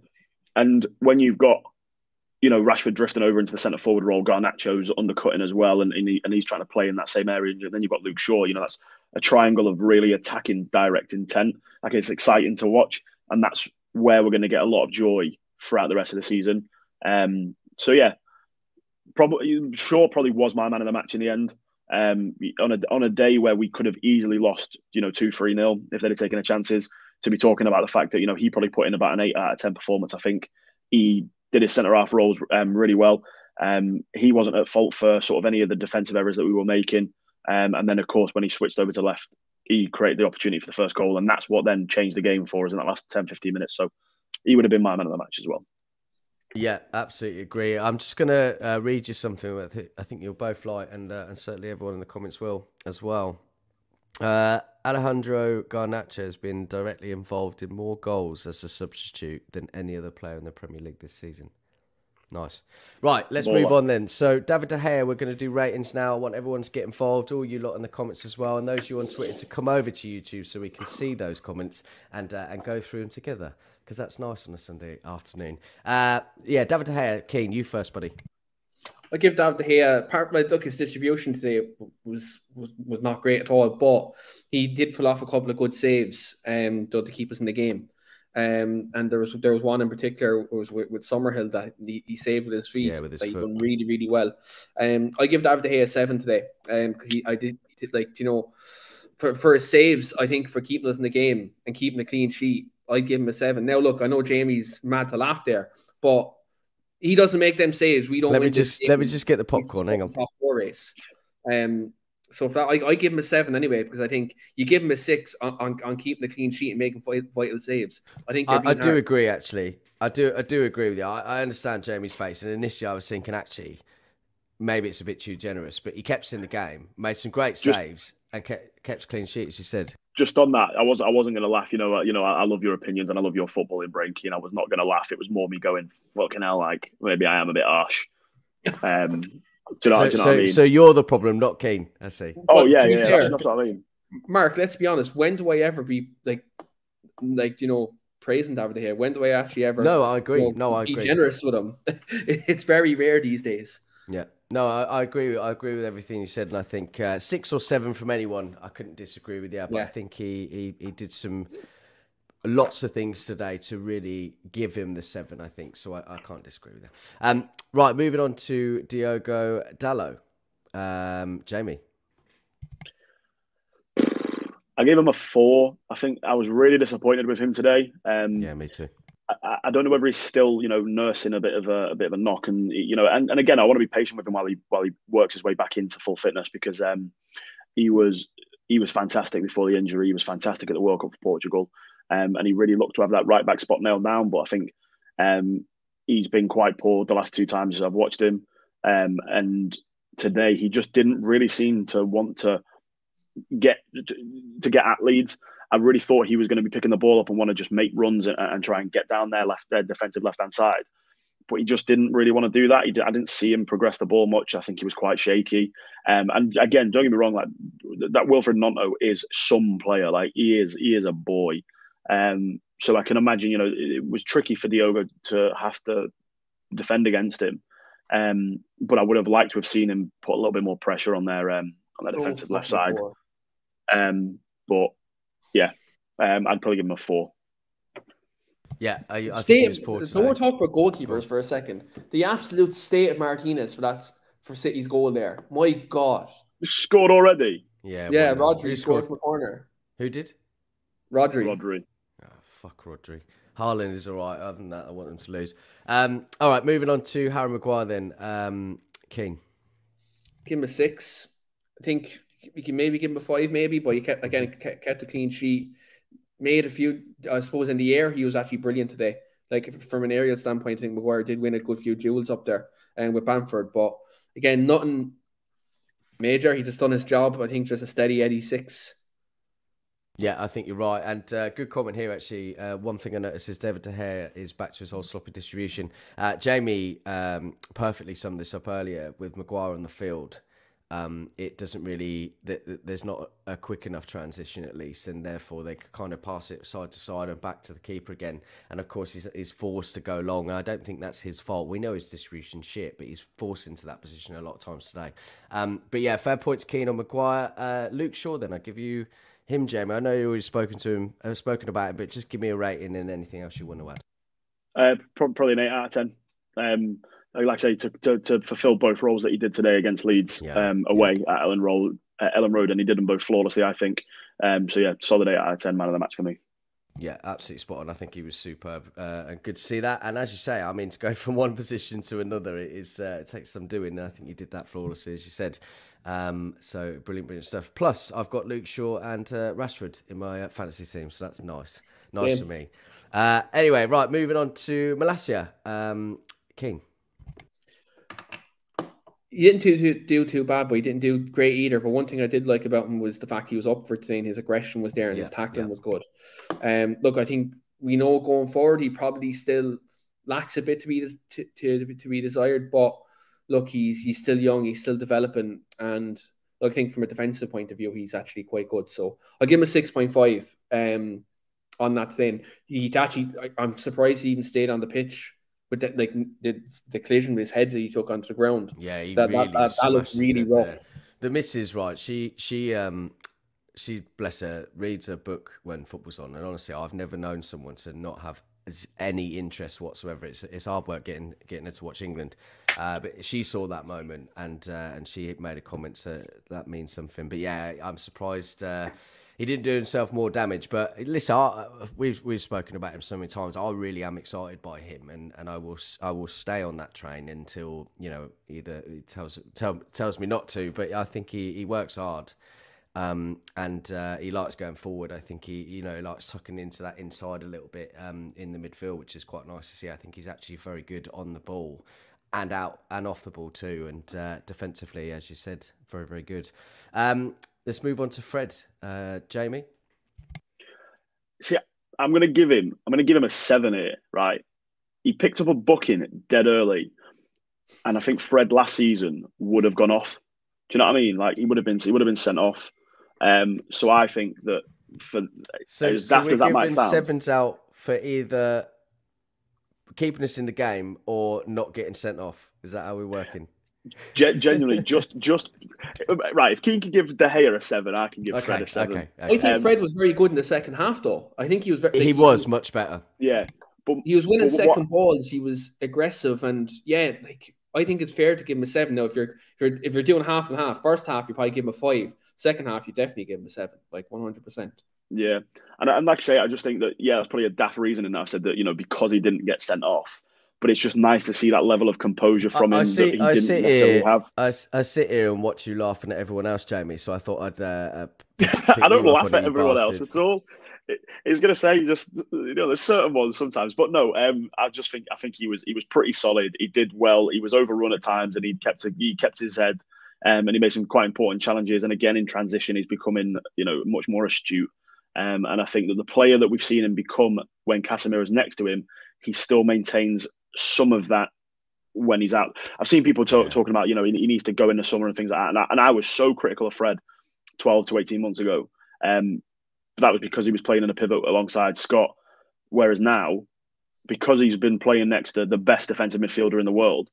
And when you've got, you know, Rashford drifting over into the centre forward role, Garnacho's undercutting as well, and and, he, and he's trying to play in that same area. And then you've got Luke Shaw. You know, that's a triangle of really attacking direct intent. Like, it's exciting to watch, and that's where we're going to get a lot of joy throughout the rest of the season. Um, so yeah, probably Shaw probably was my man of the match in the end. Um, on a on a day where we could have easily lost, you know, two three nil if they'd have taken the chances. To be talking about the fact that, you know, he probably put in about an eight out of ten performance. I think he did his centre half roles um, really well. Um, he wasn't at fault for sort of any of the defensive errors that we were making. Um, and then, of course, when he switched over to left, he created the opportunity for the first goal. And that's what then changed the game for us in that last ten, fifteen minutes. So he would have been my man of the match as well. Yeah, absolutely agree. I'm just going to uh, read you something that I think you'll both like, and, uh, and certainly everyone in the comments will as well. Uh, Alejandro Garnacho has been directly involved in more goals as a substitute than any other player in the Premier League this season. Nice. Right, let's More move on then. So, David de Gea, we're going to do ratings now. I want everyone to get involved, all you lot in the comments as well, and those you on Twitter to come over to YouTube so we can see those comments and uh, and go through them together, because that's nice on a Sunday afternoon. Uh, yeah, David de Gea, Keane, you first, buddy. I give David de Gea, apart from, look, his distribution today was, was was not great at all, but he did pull off a couple of good saves um, to keep us in the game. Um, and there was there was one in particular was with, with Summerhill that he, he saved with his feet. Yeah, with his like, foot. He's done really, really well. Um, I give David de Gea a seven today. Um, because I did, did like you know, for for his saves, I think for keeping us in the game and keeping a clean sheet, I give him a seven. Now look, I know Jamie's mad to laugh there, but he doesn't make them saves. We don't. Let me just let me just get the popcorn. Hang on. Top four race. Um. So for that, I, I give him a seven anyway, because I think you give him a six on, on, on keeping the clean sheet and making vital saves. I think I, I do agree, actually. I do I do agree with you. I, I understand Jamie's face, and initially I was thinking, actually, maybe it's a bit too generous, but he kept us in the game, made some great just, saves, and kept kept clean sheet, as you said. Just on that, I was I wasn't going to laugh. You know, you know, I, I love your opinions and I love your footballing brain, and I was not going to laugh. It was more me going, fucking hell, like maybe I am a bit harsh. Um. Do you know, so, do you know so, what I mean? So you're the problem, not Keane, I see. Oh, yeah, yeah, fair, that's what I mean. Mark, let's be honest. When do I ever be, like, like you know, praising David here? When do I actually ever... No, I agree. You know, no, I be agree. Be generous with him. It's very rare these days. Yeah. No, I, I agree. I agree with everything you said, and I think uh, six or seven from anyone, I couldn't disagree with you, but yeah. I think he, he, he did some... lots of things today to really give him the seven, I think. So I, I can't disagree with that. Um, right, moving on to Diogo Dalot. Um, Jamie. I gave him a four. I think I was really disappointed with him today. Um, yeah, me too. I, I don't know whether he's still, you know, nursing a bit of a, a bit of a knock, and you know, and, and again, I want to be patient with him while he while he works his way back into full fitness, because um, he was he was fantastic before the injury. He was fantastic at the World Cup for Portugal. Um, and he really looked to have that right back spot nailed down, but I think um, he's been quite poor the last two times I've watched him. Um, and today he just didn't really seem to want to get to get at Leeds. I really thought he was going to be picking the ball up and want to just make runs and, and try and get down their left, their defensive left hand side, but he just didn't really want to do that. He did, I didn't see him progress the ball much. I think he was quite shaky. Um, and again, don't get me wrong, like that Wilfred Nanto is some player. Like he is, he is a boy. Um, so I can imagine, you know, it was tricky for Diogo to have to defend against him. Um, but I would have liked to have seen him put a little bit more pressure on their um, on their defensive left side. Um, but yeah, um, I'd probably give him a four. Yeah, I, I state, think it was poor. So we'll talk about goalkeepers for a second. The absolute state of Martinez for that for City's goal there. My God, scored already. Yeah, yeah. Well, Rodri scored from the corner. Who did? Rodri. Rodri. Oh, fuck Rodri. Haaland is all right. Other than that, I want them to lose. Um, all right, moving on to Harry Maguire then. Um, King. Give him a six. I think you can maybe give him a five, maybe, but he kept, again, kept a clean sheet. Made a few, I suppose, in the air, he was actually brilliant today. Like, from an aerial standpoint, I think Maguire did win a good few duels up there and um, with Bamford. But, again, nothing major. He just done his job. I think just a steady Eddie six. Yeah, I think you're right. And uh, good comment here, actually. Uh, one thing I noticed is David de Gea is back to his old sloppy distribution. Uh, Jamie um, perfectly summed this up earlier with Maguire on the field. Um, it doesn't really, th th there's not a quick enough transition at least, and therefore they kind of pass it side to side and back to the keeper again. And of course he's, he's forced to go long. I don't think that's his fault. We know his distribution shit, but he's forced into that position a lot of times today. Um, but yeah, fair points, Keane on Maguire. Uh, Luke Shaw then, I give you him, Jamie. I know you've already spoken to him, uh, spoken about it, but just give me a rating and anything else you want to add. Uh, probably an eight out of ten. Um, Like I say, to, to to fulfill both roles that he did today against Leeds, yeah. um, away at Elland Road, at Elland Road, and he did them both flawlessly, I think. Um, so yeah, solid eight out of ten, man of the match for me. Yeah, absolutely spot on. I think he was superb, uh, and good to see that. And as you say, I mean, to go from one position to another, it is uh, it takes some doing. I think you did that flawlessly, as you said. Um, so brilliant, brilliant stuff. Plus, I've got Luke Shaw and uh, Rashford in my uh, fantasy team, so that's nice, nice yeah. for me. Uh, anyway, right, moving on to Malacia, um, King. He didn't do, do too bad, but he didn't do great either. But one thing I did like about him was the fact he was up for today and his aggression was there and yeah, his tackling yeah. was good. Um, look, I think we know going forward he probably still lacks a bit to be to, to, to be desired. But look, he's he's still young, he's still developing, and look, I think from a defensive point of view, he's actually quite good. So I'll give him a six point five um, on that thing. He actually, I, I'm surprised he even stayed on the pitch. But that, like the, the collision with his head that he took onto the ground, yeah, he that, really that, that, that looked really rough. There. The missus, right? She she um she bless her reads her book when football's on, and honestly, I've never known someone to not have any interest whatsoever. It's it's hard work getting getting her to watch England, uh, but she saw that moment and uh, and she made a comment, so that means something. But yeah, I'm surprised. Uh, He didn't do himself more damage, but listen, I, we've we've spoken about him so many times. I really am excited by him, and, and I will I will stay on that train until you know either he tells tell, tells me not to. But I think he, he works hard, um, and uh, he likes going forward. I think he you know likes tucking into that inside a little bit um, in the midfield, which is quite nice to see. I think he's actually very good on the ball. And out and off the ball too, and uh, defensively, as you said, very very good. Um, let's move on to Fred, uh, Jamie. See, I'm gonna give him. I'm gonna give him a seven here. Right, he picked up a booking dead early, and I think Fred last season would have gone off. Do you know what I mean? Like he would have been. He would have been sent off. Um, so I think that for so, as so daft as that might sound, sevens out for either. Keeping us in the game or not getting sent off? Is that how we're working? Gen genuinely, just just right. If Keane can give De Gea a seven, I can give okay, Fred a seven. Okay, okay. I think um, Fred was very good in the second half, though. I think he was. Very, he, he was much better. Yeah, but he was winning but, but second what, balls. He was aggressive, and yeah, like I think it's fair to give him a seven. Now, if you're if you're if you're doing half and half, first half you probably give him a five. Second half you definitely give him a seven, like one hundred percent. Yeah, and, and like I say, I just think that, yeah, that's probably a daft reason in that I said that, you know, because he didn't get sent off. But it's just nice to see that level of composure from I, him I see, that he I didn't necessarily here, have. I, I sit here and watch you laughing at everyone else, Jamie, so I thought I'd... Uh, I don't laugh at everyone bastard. else at all. He's going to say just, you know, there's certain ones sometimes. But no, um, I just think I think he was he was pretty solid. He did well. He was overrun at times and he kept, he kept his head um, and he made some quite important challenges. And again, in transition, he's becoming, you know, much more astute. Um, and I think that the player that we've seen him become when Casemiro's next to him, he still maintains some of that when he's out. I've seen people talk, yeah. talking about, you know, he, he needs to go in the summer and things like that. And I, and I was so critical of Fred twelve to eighteen months ago. Um, that was because he was playing in a pivot alongside Scott. Whereas now, because he's been playing next to the best defensive midfielder in the world,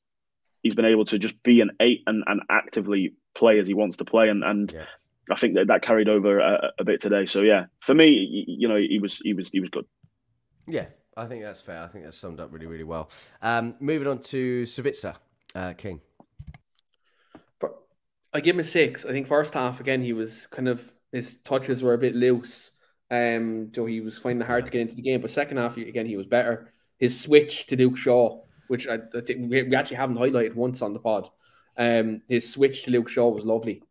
he's been able to just be an eight and, and actively play as he wants to play. And, and yeah. I think that that carried over a, a bit today. So yeah, for me, you know, he was he was he was good. Yeah, I think that's fair. I think that's summed up really really well. Um, moving on to Sabitzer, uh, King. For, I give him a six. I think first half, again, he was kind of, his touches were a bit loose. Um, so he was finding it hard to get into the game. But second half, again, he was better. His switch to Luke Shaw, which I, I think we actually haven't highlighted once on the pod. Um, his switch to Luke Shaw was lovely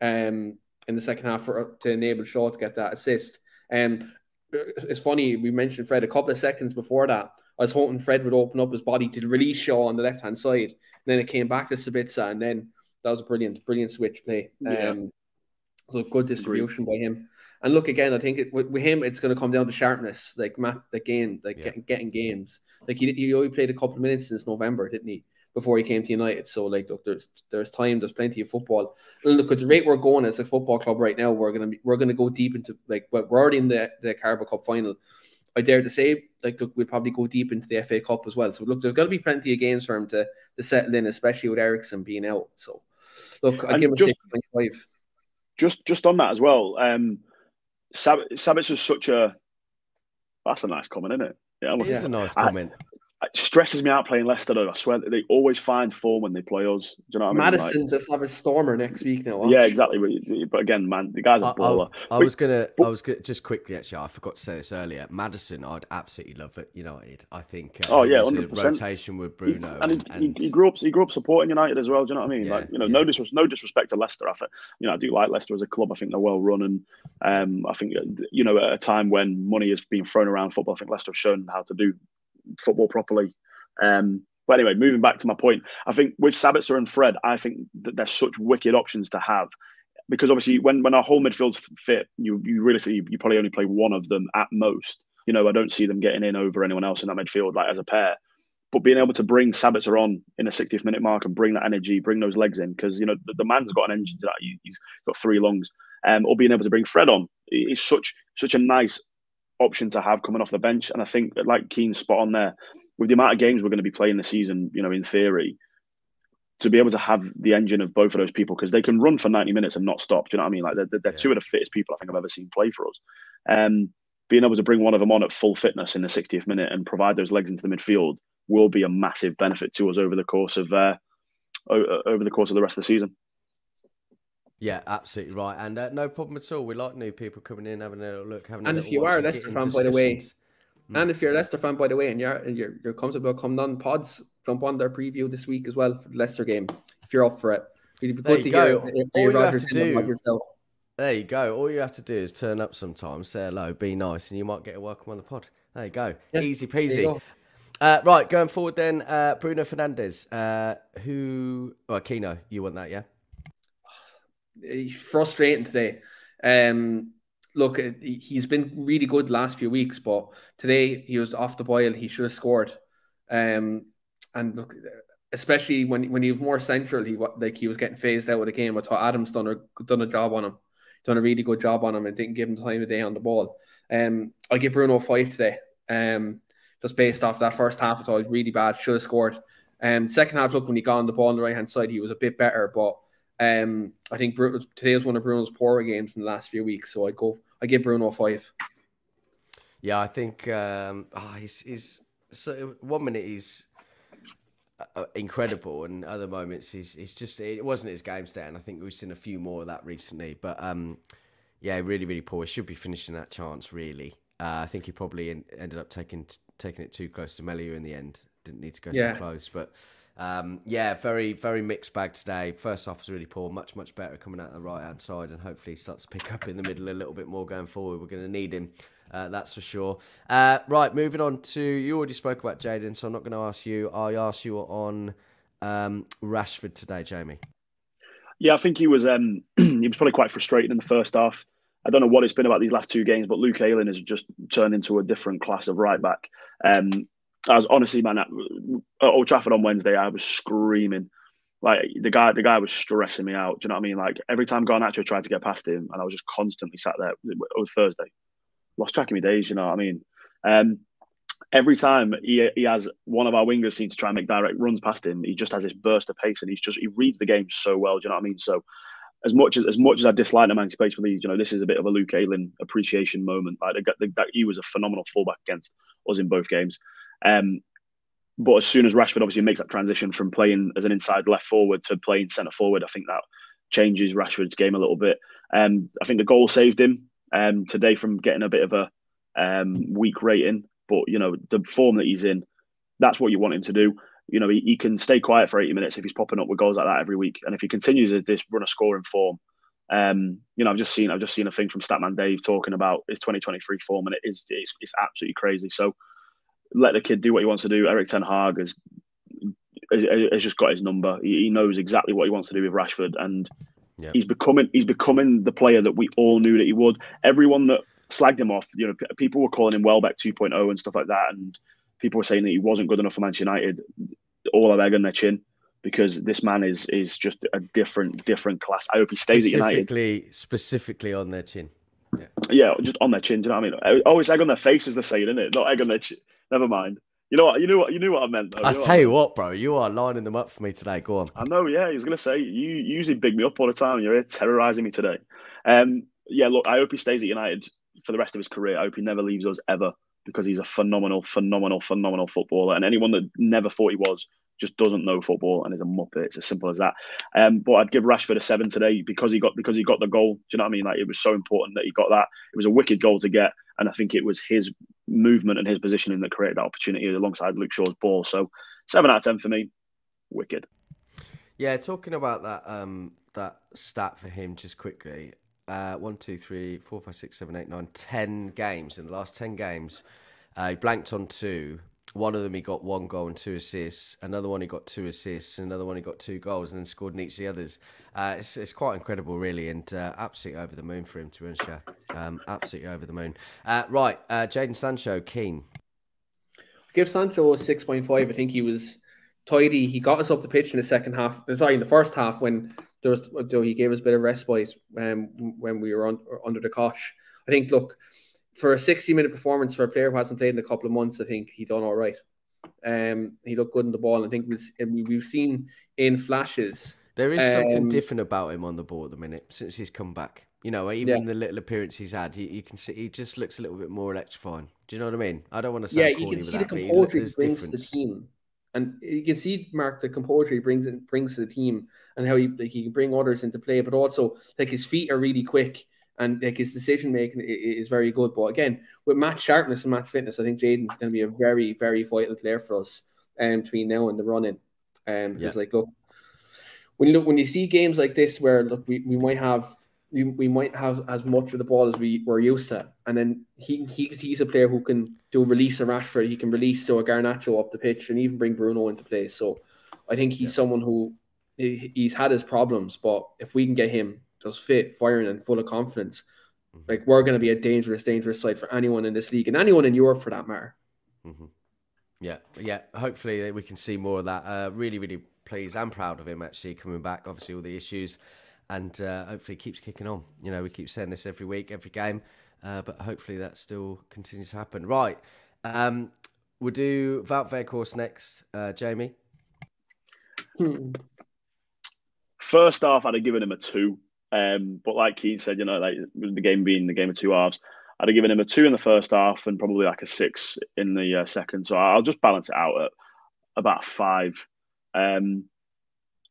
um, in the second half for, to enable Shaw to get that assist. Um, it's funny, we mentioned Fred a couple of seconds before that. I was hoping Fred would open up his body to release Shaw on the left-hand side. And then it came back to Sabitzer, and then that was a brilliant, brilliant switch play. Um, yeah. So good distribution Agreed. by him. And look, again, I think it, with, with him, it's going to come down to sharpness, like Matt, the game, like yeah. getting, getting games. Like he, he only played a couple of minutes since November, didn't he? Before he came to United. So, like, look, there's there's time, there's plenty of football. And look, at the rate we're going as a football club right now, we're gonna be, we're gonna go deep into like, well, we're already in the the Carabao Cup final. I dare to say, like, look, we'll probably go deep into the F A Cup as well. So, look, there's got to be plenty of games for him to to settle in, especially with Eriksson being out. So, look, I give him just, a six point five. Just just on that as well. Um, Sab Sabitzer is such a. That's a nice comment, isn't it? Yeah, it is a nice I, comment. It stresses me out playing Leicester, though. I swear that they always find form when they play us. Do you know what I mean? Madison like, just have a stormer next week now. Huh? Yeah, exactly. But, but again, man, the guy's a baller. I, I, I was gonna, but, I was gonna, just quickly actually. I forgot to say this earlier. Madison, I'd absolutely love at United. I think. Uh, oh yeah, one hundred percent. Rotation with Bruno, he, and, and, and he, he grew up. He grew up supporting United as well. Do you know what I mean? Yeah, like you know, yeah. no disrespect, no disrespect to Leicester. I, you know, I do like Leicester as a club. I think they're well run, and um, I think you know, at a time when money is being thrown around football, I think Leicester have shown how to do football properly. Um, but anyway, moving back to my point, I think with Sabitzer and Fred, I think that they're such wicked options to have because obviously when, when our whole midfield's fit, you you realistically you probably only play one of them at most. You know, I don't see them getting in over anyone else in that midfield like as a pair. But being able to bring Sabitzer on in the sixtieth minute mark and bring that energy, bring those legs in, because you know the, the man's got an engine to that. He's got three lungs. Um, or being able to bring Fred on is such such a nice option to have coming off the bench. And I think that, like Keane's spot on there, with the amount of games we're going to be playing this season, you know, in theory, to be able to have the engine of both of those people, because they can run for ninety minutes and not stop. Do you know what I mean? Like they're, they're yeah. two of the fittest people I think I've ever seen play for us. Um, being able to bring one of them on at full fitness in the sixtieth minute and provide those legs into the midfield will be a massive benefit to us over the course of uh, over the course of the rest of the season. Yeah, absolutely right, and uh, no problem at all. We like new people coming in, having a little look, having. And a if you are a Leicester fan, by the way, mm. and if you're a Leicester fan, by the way, and you're and you're, you're comfortable coming on pods, jump on their preview this week as well for the Leicester game if you're up for it. It'd be good to go. Hear, all you Rogers have to do, yourself. There you go. All you have to do is turn up sometimes, say hello, be nice, and you might get a welcome on the pod. There you go, yes, easy peasy. Go. Uh, right, going forward then, uh, Bruno Fernandes. Uh, who? Well, Kino, you want that, yeah? Frustrating today. Um, look, he's been really good the last few weeks, but today he was off the boil. He should have scored. Um, and look, especially when when he was more central, he like he was getting phased out of the game. I thought Adams done a done a job on him, done a really good job on him, and didn't give him time of day on the ball. Um, I give Bruno five today. Um, just based off that first half, I thought it was really bad. Should have scored. Um, second half, look, when he got on the ball on the right hand side, he was a bit better, but. Um, I think Bruno, today was one of Bruno's poorer games in the last few weeks, so I'd go. I give Bruno five. Yeah, I think um, oh, he's, he's so one minute he's uh, incredible, and other moments he's it's just it wasn't his game today, and I think we've seen a few more of that recently. But um, yeah, really, really poor. He should be finishing that chance. Really, uh, I think he probably in, ended up taking taking it too close to Melier in the end. Didn't need to go yeah. so close, but. Um, yeah, very, very mixed bag today. First half was really poor, much, much better coming out of the right-hand side, and hopefully he starts to pick up in the middle a little bit more going forward. We're going to need him, uh, that's for sure. Uh, right, moving on to, you already spoke about Jayden, so I'm not going to ask you. I asked you on um, Rashford today, Jamie. Yeah, I think he was, um, he was probably quite frustrated in the first half. I don't know what it's been about these last two games, but Luke Ayling has just turned into a different class of right-back. Um I was honestly, man, at Old Trafford on Wednesday, I was screaming. Like the guy, the guy was stressing me out. Do you know what I mean? Like every time Garnacho tried to get past him, and I was just constantly sat there. On Thursday, lost track of my days. You know what I mean? Um, every time he he has one of our wingers seem to try and make direct runs past him, he just has this burst of pace, and he's just he reads the game so well. Do you know what I mean? So as much as as much as I dislike him anticipately, you know, this is a bit of a Luke Ayling appreciation moment. Like the, the, that he was a phenomenal fullback against us in both games. Um, but as soon as Rashford obviously makes that transition from playing as an inside left forward to playing centre forward, I think that changes Rashford's game a little bit. Um, I think the goal saved him um, today from getting a bit of a um, weak rating. But, you know, the form that he's in, that's what you want him to do. You know, he, he can stay quiet for eighty minutes if he's popping up with goals like that every week. And if he continues this run of scoring form, um, you know, I've just seen I've just seen a thing from Statman Dave talking about his twenty twenty-three form, and it is it's, it's absolutely crazy. So let the kid do what he wants to do. Erik ten Hag has, has just got his number. He, he knows exactly what he wants to do with Rashford, and yep. he's becoming he's becoming the player that we all knew that he would. Everyone that slagged him off, you know, people were calling him Welbeck two point oh and stuff like that, and people were saying that he wasn't good enough for Manchester United. All have egg on their chin, because this man is is just a different different class. I hope he stays at United. Specifically on their chin. Yeah. yeah, just on their chin. Do you know what I mean? Always egg on their face is the saying, isn't it? Not egg on their chin. Never mind. You know what? You knew what you knew what I meant. Though. I tell you what, bro, you are lining them up for me today. Go on. I know. Yeah, he was gonna say you usually big me up all the time. You're here terrorising me today. Um, yeah. Look, I hope he stays at United for the rest of his career. I hope he never leaves us ever, because he's a phenomenal, phenomenal, phenomenal footballer. And anyone that never thought he was just doesn't know football and is a muppet. It's as simple as that. Um, but I'd give Rashford a seven today because he got because he got the goal. Do you know what I mean? Like, it was so important that he got that. It was a wicked goal to get, and I think it was his movement and his positioning that created that opportunity alongside Luke Shaw's ball. So seven out of ten for me. Wicked. Yeah, talking about that um, that stat for him just quickly. Uh, one, two, three, four, five, six, seven, eight, nine, ten games. In the last ten games, uh, he blanked on two. One of them, he got one goal and two assists. Another one, he got two assists. Another one, he got two goals, and then scored in each of the others. Uh, it's, it's quite incredible, really, and uh, absolutely over the moon for him, to be honest. Um, absolutely over the moon. Uh, right, uh, Jadon Sancho, keen. Give Sancho a six point five. I think he was tidy. He got us up the pitch in the second half. Sorry, in the first half when... There was, though he gave us a bit of respite um, when we were on, under the cosh. I think, look, for a sixty-minute performance for a player who hasn't played in a couple of months, I think he done all right. Um, he looked good in the ball. I think we've, we've seen in flashes. There is um, something different about him on the ball at the minute since he's come back. You know, even yeah. the little appearance he's had, you, you can see he just looks a little bit more electrifying. Do you know what I mean? I don't want to say yeah, you can see the composure he brings to the team. And you can see, Mark, the composure he brings in, brings to the team, and how he like he can bring others into play. But also, like, his feet are really quick, and like his decision making is very good. But again, with match sharpness and match fitness, I think Jadon's going to be a very, very vital player for us um, between now and the run in. Um, because yeah. like look, when you look when you see games like this where look we, we might have we, we might have as much of the ball as we were used to, and then he he's he's a player who can do release a Rashford, he can release to a Garnacho up the pitch, and even bring Bruno into play. So I think he's yeah. someone who he's had his problems, but if we can get him just fit, firing, and full of confidence, mm-hmm. like we're going to be a dangerous, dangerous side for anyone in this league and anyone in Europe for that matter. Mm-hmm. Yeah, yeah. Hopefully we can see more of that. Uh, really, really pleased and proud of him actually coming back. Obviously, all the issues, and uh, hopefully he keeps kicking on. You know, we keep saying this every week, every game, uh, but hopefully that still continues to happen. Right, um, we'll do Wout Weghorst next, uh, Jamie. Hmm. First half, I'd have given him a two. Um, but like Keith said, you know, like the game being the game of two halves, I'd have given him a two in the first half and probably like a six in the uh, second. So I'll just balance it out at about five. Um,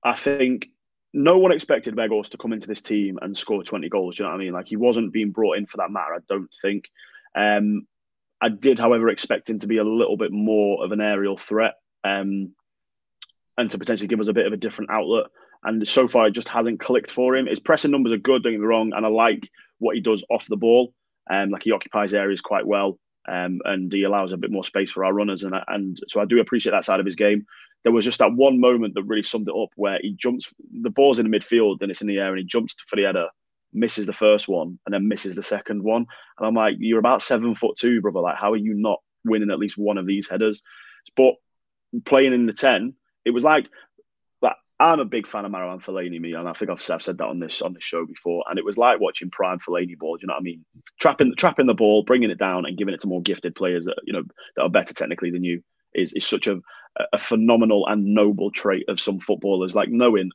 I think no one expected Weghorst to come into this team and score twenty goals. Do you know what I mean? Like, he wasn't being brought in for that matter, I don't think. Um, I did, however, expect him to be a little bit more of an aerial threat um, and to potentially give us a bit of a different outlet. And so far, it just hasn't clicked for him. His pressing numbers are good, don't get me wrong, and I like what he does off the ball. Um, like, he occupies areas quite well, um, and he allows a bit more space for our runners. And, and so I do appreciate that side of his game. There was just that one moment that really summed it up where he jumps, the ball's in the midfield and it's in the air, and he jumps for the header, misses the first one, and then misses the second one. And I'm like, you're about seven foot two, brother. Like, how are you not winning at least one of these headers? But playing in the ten, it was like, I'm a big fan of Marouane Fellaini, me, and I think I've said that on this on this show before. And it was like watching prime Fellaini ball. Do you know what I mean? Trapping, trapping the ball, bringing it down, and giving it to more gifted players that you know that are better technically than you is is such a a phenomenal and noble trait of some footballers. Like, knowing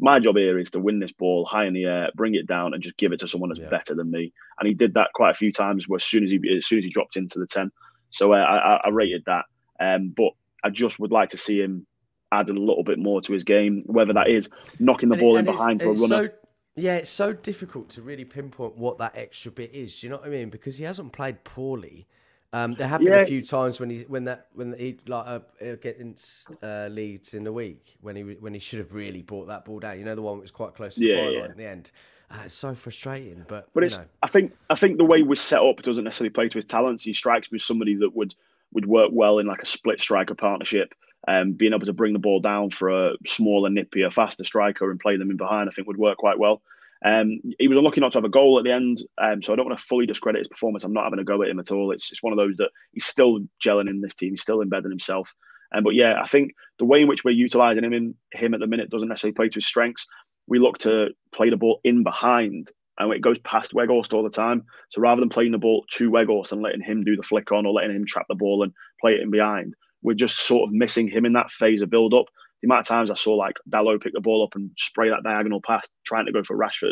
my job here is to win this ball high in the air, bring it down, and just give it to someone that's yeah. better than me. And he did that quite a few times. Where as soon as he as soon as he dropped into the ten, so uh, I, I rated that. Um, but I just would like to see him add a little bit more to his game, whether that is knocking the and ball it, in behind for a runner. So, Yeah, it's so difficult to really pinpoint what that extra bit is. Do you know what I mean? Because he hasn't played poorly. Um, there have been yeah. a few times when he when that when he like uh, against uh, Leeds in the week when he when he should have really brought that ball down. You know, the one that was quite close to the yeah, byline yeah. in the end. Uh, it's so frustrating, but but it's know. I think I think the way we're set up doesn't necessarily play to his talents. He strikes me as somebody that would would work well in like a split striker partnership. Um, being able to bring the ball down for a smaller, nippier, faster striker and play them in behind, I think would work quite well. Um, he was unlucky not to have a goal at the end, um, so I don't want to fully discredit his performance. I'm not having a go at him at all. It's it's one of those that he's still gelling in this team. He's still embedding himself. Um, but yeah, I think the way in which we're utilising him in, him at the minute doesn't necessarily play to his strengths. We look to play the ball in behind, and it goes past Weghorst all the time. So rather than playing the ball to Weghorst and letting him do the flick on or letting him trap the ball and play it in behind, we're just sort of missing him in that phase of build-up. The amount of times I saw like Dalot pick the ball up and spray that diagonal pass, trying to go for Rashford,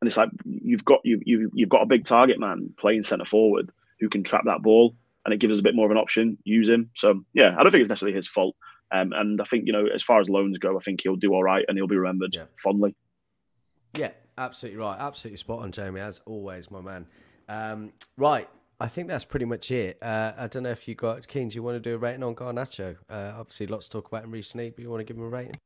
and it's like you've got you you you've got a big target man playing centre forward who can trap that ball, and it gives us a bit more of an option. Use him. So yeah, I don't think it's necessarily his fault. Um, and I think you know, as far as loans go, I think he'll do all right and he'll be remembered yeah. fondly. Yeah, absolutely right, absolutely spot on, Jamie, as always, my man. Um, right. I think that's pretty much it. Uh, I don't know if you got... Keane, do you want to do a rating on Garnacho? Uh, obviously, lots to talk about him recently, but you want to give him a rating?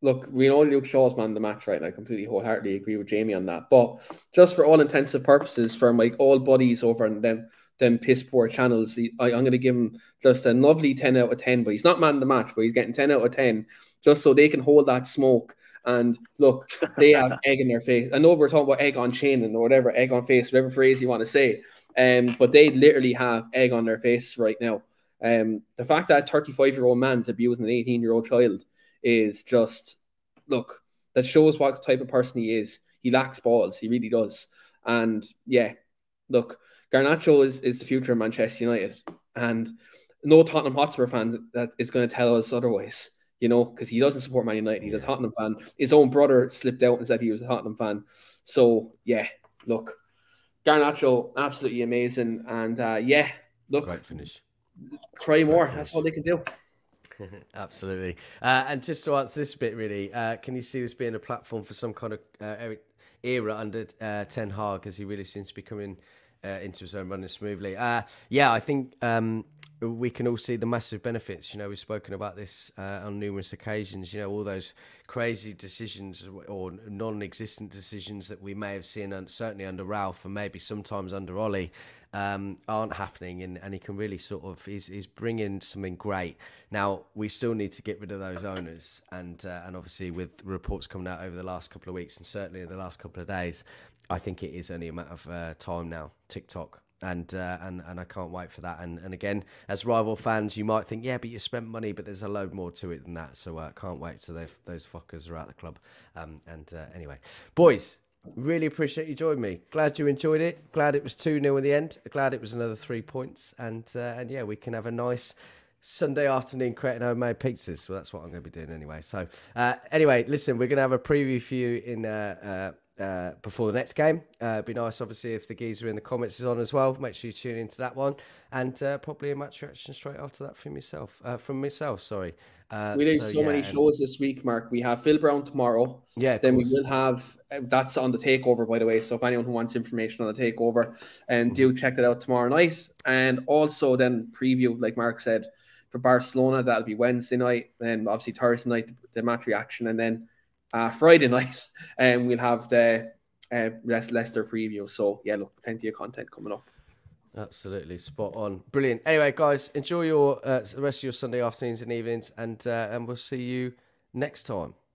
Look, we know Luke Shaw's man the match, right? And I completely wholeheartedly agree with Jamie on that. But just for all intents and purposes, from like all buddies over on them, them piss-poor channels, he, I, I'm going to give him just a lovely ten out of ten. But he's not man the match, but he's getting ten out of ten just so they can hold that smoke. And look, they have egg in their face. I know we're talking about egg on chin and whatever, egg on face, whatever phrase you want to say. Um, but they literally have egg on their face right now. Um, the fact that a thirty-five-year-old man's abusing an eighteen-year-old child is just, look, that shows what type of person he is. He lacks balls. He really does. And, yeah, look, Garnacho is, is the future of Manchester United. And no Tottenham Hotspur fan that is going to tell us otherwise, you know, because he doesn't support Man United. He's a Tottenham fan. His own brother slipped out and said he was a Tottenham fan. So, yeah, look. Garnacho, absolutely amazing. And, uh, yeah, look. Great finish. Try more. That's all they can do. Absolutely. Uh, and just to answer this bit, really, uh, can you see this being a platform for some kind of uh, era under uh, Ten Hag, as he really seems to be coming uh, into his own running smoothly? Uh, yeah, I think um, we can all see the massive benefits. You know, we've spoken about this uh, on numerous occasions. You know, all those crazy decisions or non-existent decisions that we may have seen, and certainly under Ralph and maybe sometimes under Ollie, um, aren't happening. And, and he can really sort of, he's, he's bringing something great. Now, we still need to get rid of those owners. And, uh, and obviously with reports coming out over the last couple of weeks and certainly in the last couple of days, I think it is only a matter of uh, time now, tick-tock. And, uh, and and I can't wait for that. And and again, as rival fans, you might think, yeah, but you spent money, but there's a load more to it than that. So I uh, can't wait till those fuckers are out of the club. Um, and uh, anyway, boys, really appreciate you joining me. Glad you enjoyed it. Glad it was two nil in the end. Glad it was another three points. And, uh, and yeah, we can have a nice Sunday afternoon creating homemade pizzas. Well, that's what I'm going to be doing anyway. So uh, anyway, listen, we're going to have a preview for you in... Uh, uh, Uh, before the next game. Uh, it'd be nice, obviously, if the geezer in the comments is on as well. Make sure you tune into that one. And uh, probably a match reaction straight after that from yourself. Uh, from myself, sorry. Uh, We're doing so, so yeah, many shows this week, Mark. We have Phil Brown tomorrow. Yeah, then course. we will have... Uh, that's on the Takeover, by the way. So if anyone who wants information on the Takeover, and um, mm. do check that out tomorrow night. And also then preview, like Mark said, for Barcelona. That'll be Wednesday night. Then obviously Thursday night, the, the match reaction. And then Uh, Friday night, and um, we'll have the uh, Leicester preview. So yeah, look, plenty of content coming up. Absolutely spot on, brilliant. Anyway, guys, enjoy your uh, the rest of your Sunday afternoons and evenings, and uh, and we'll see you next time.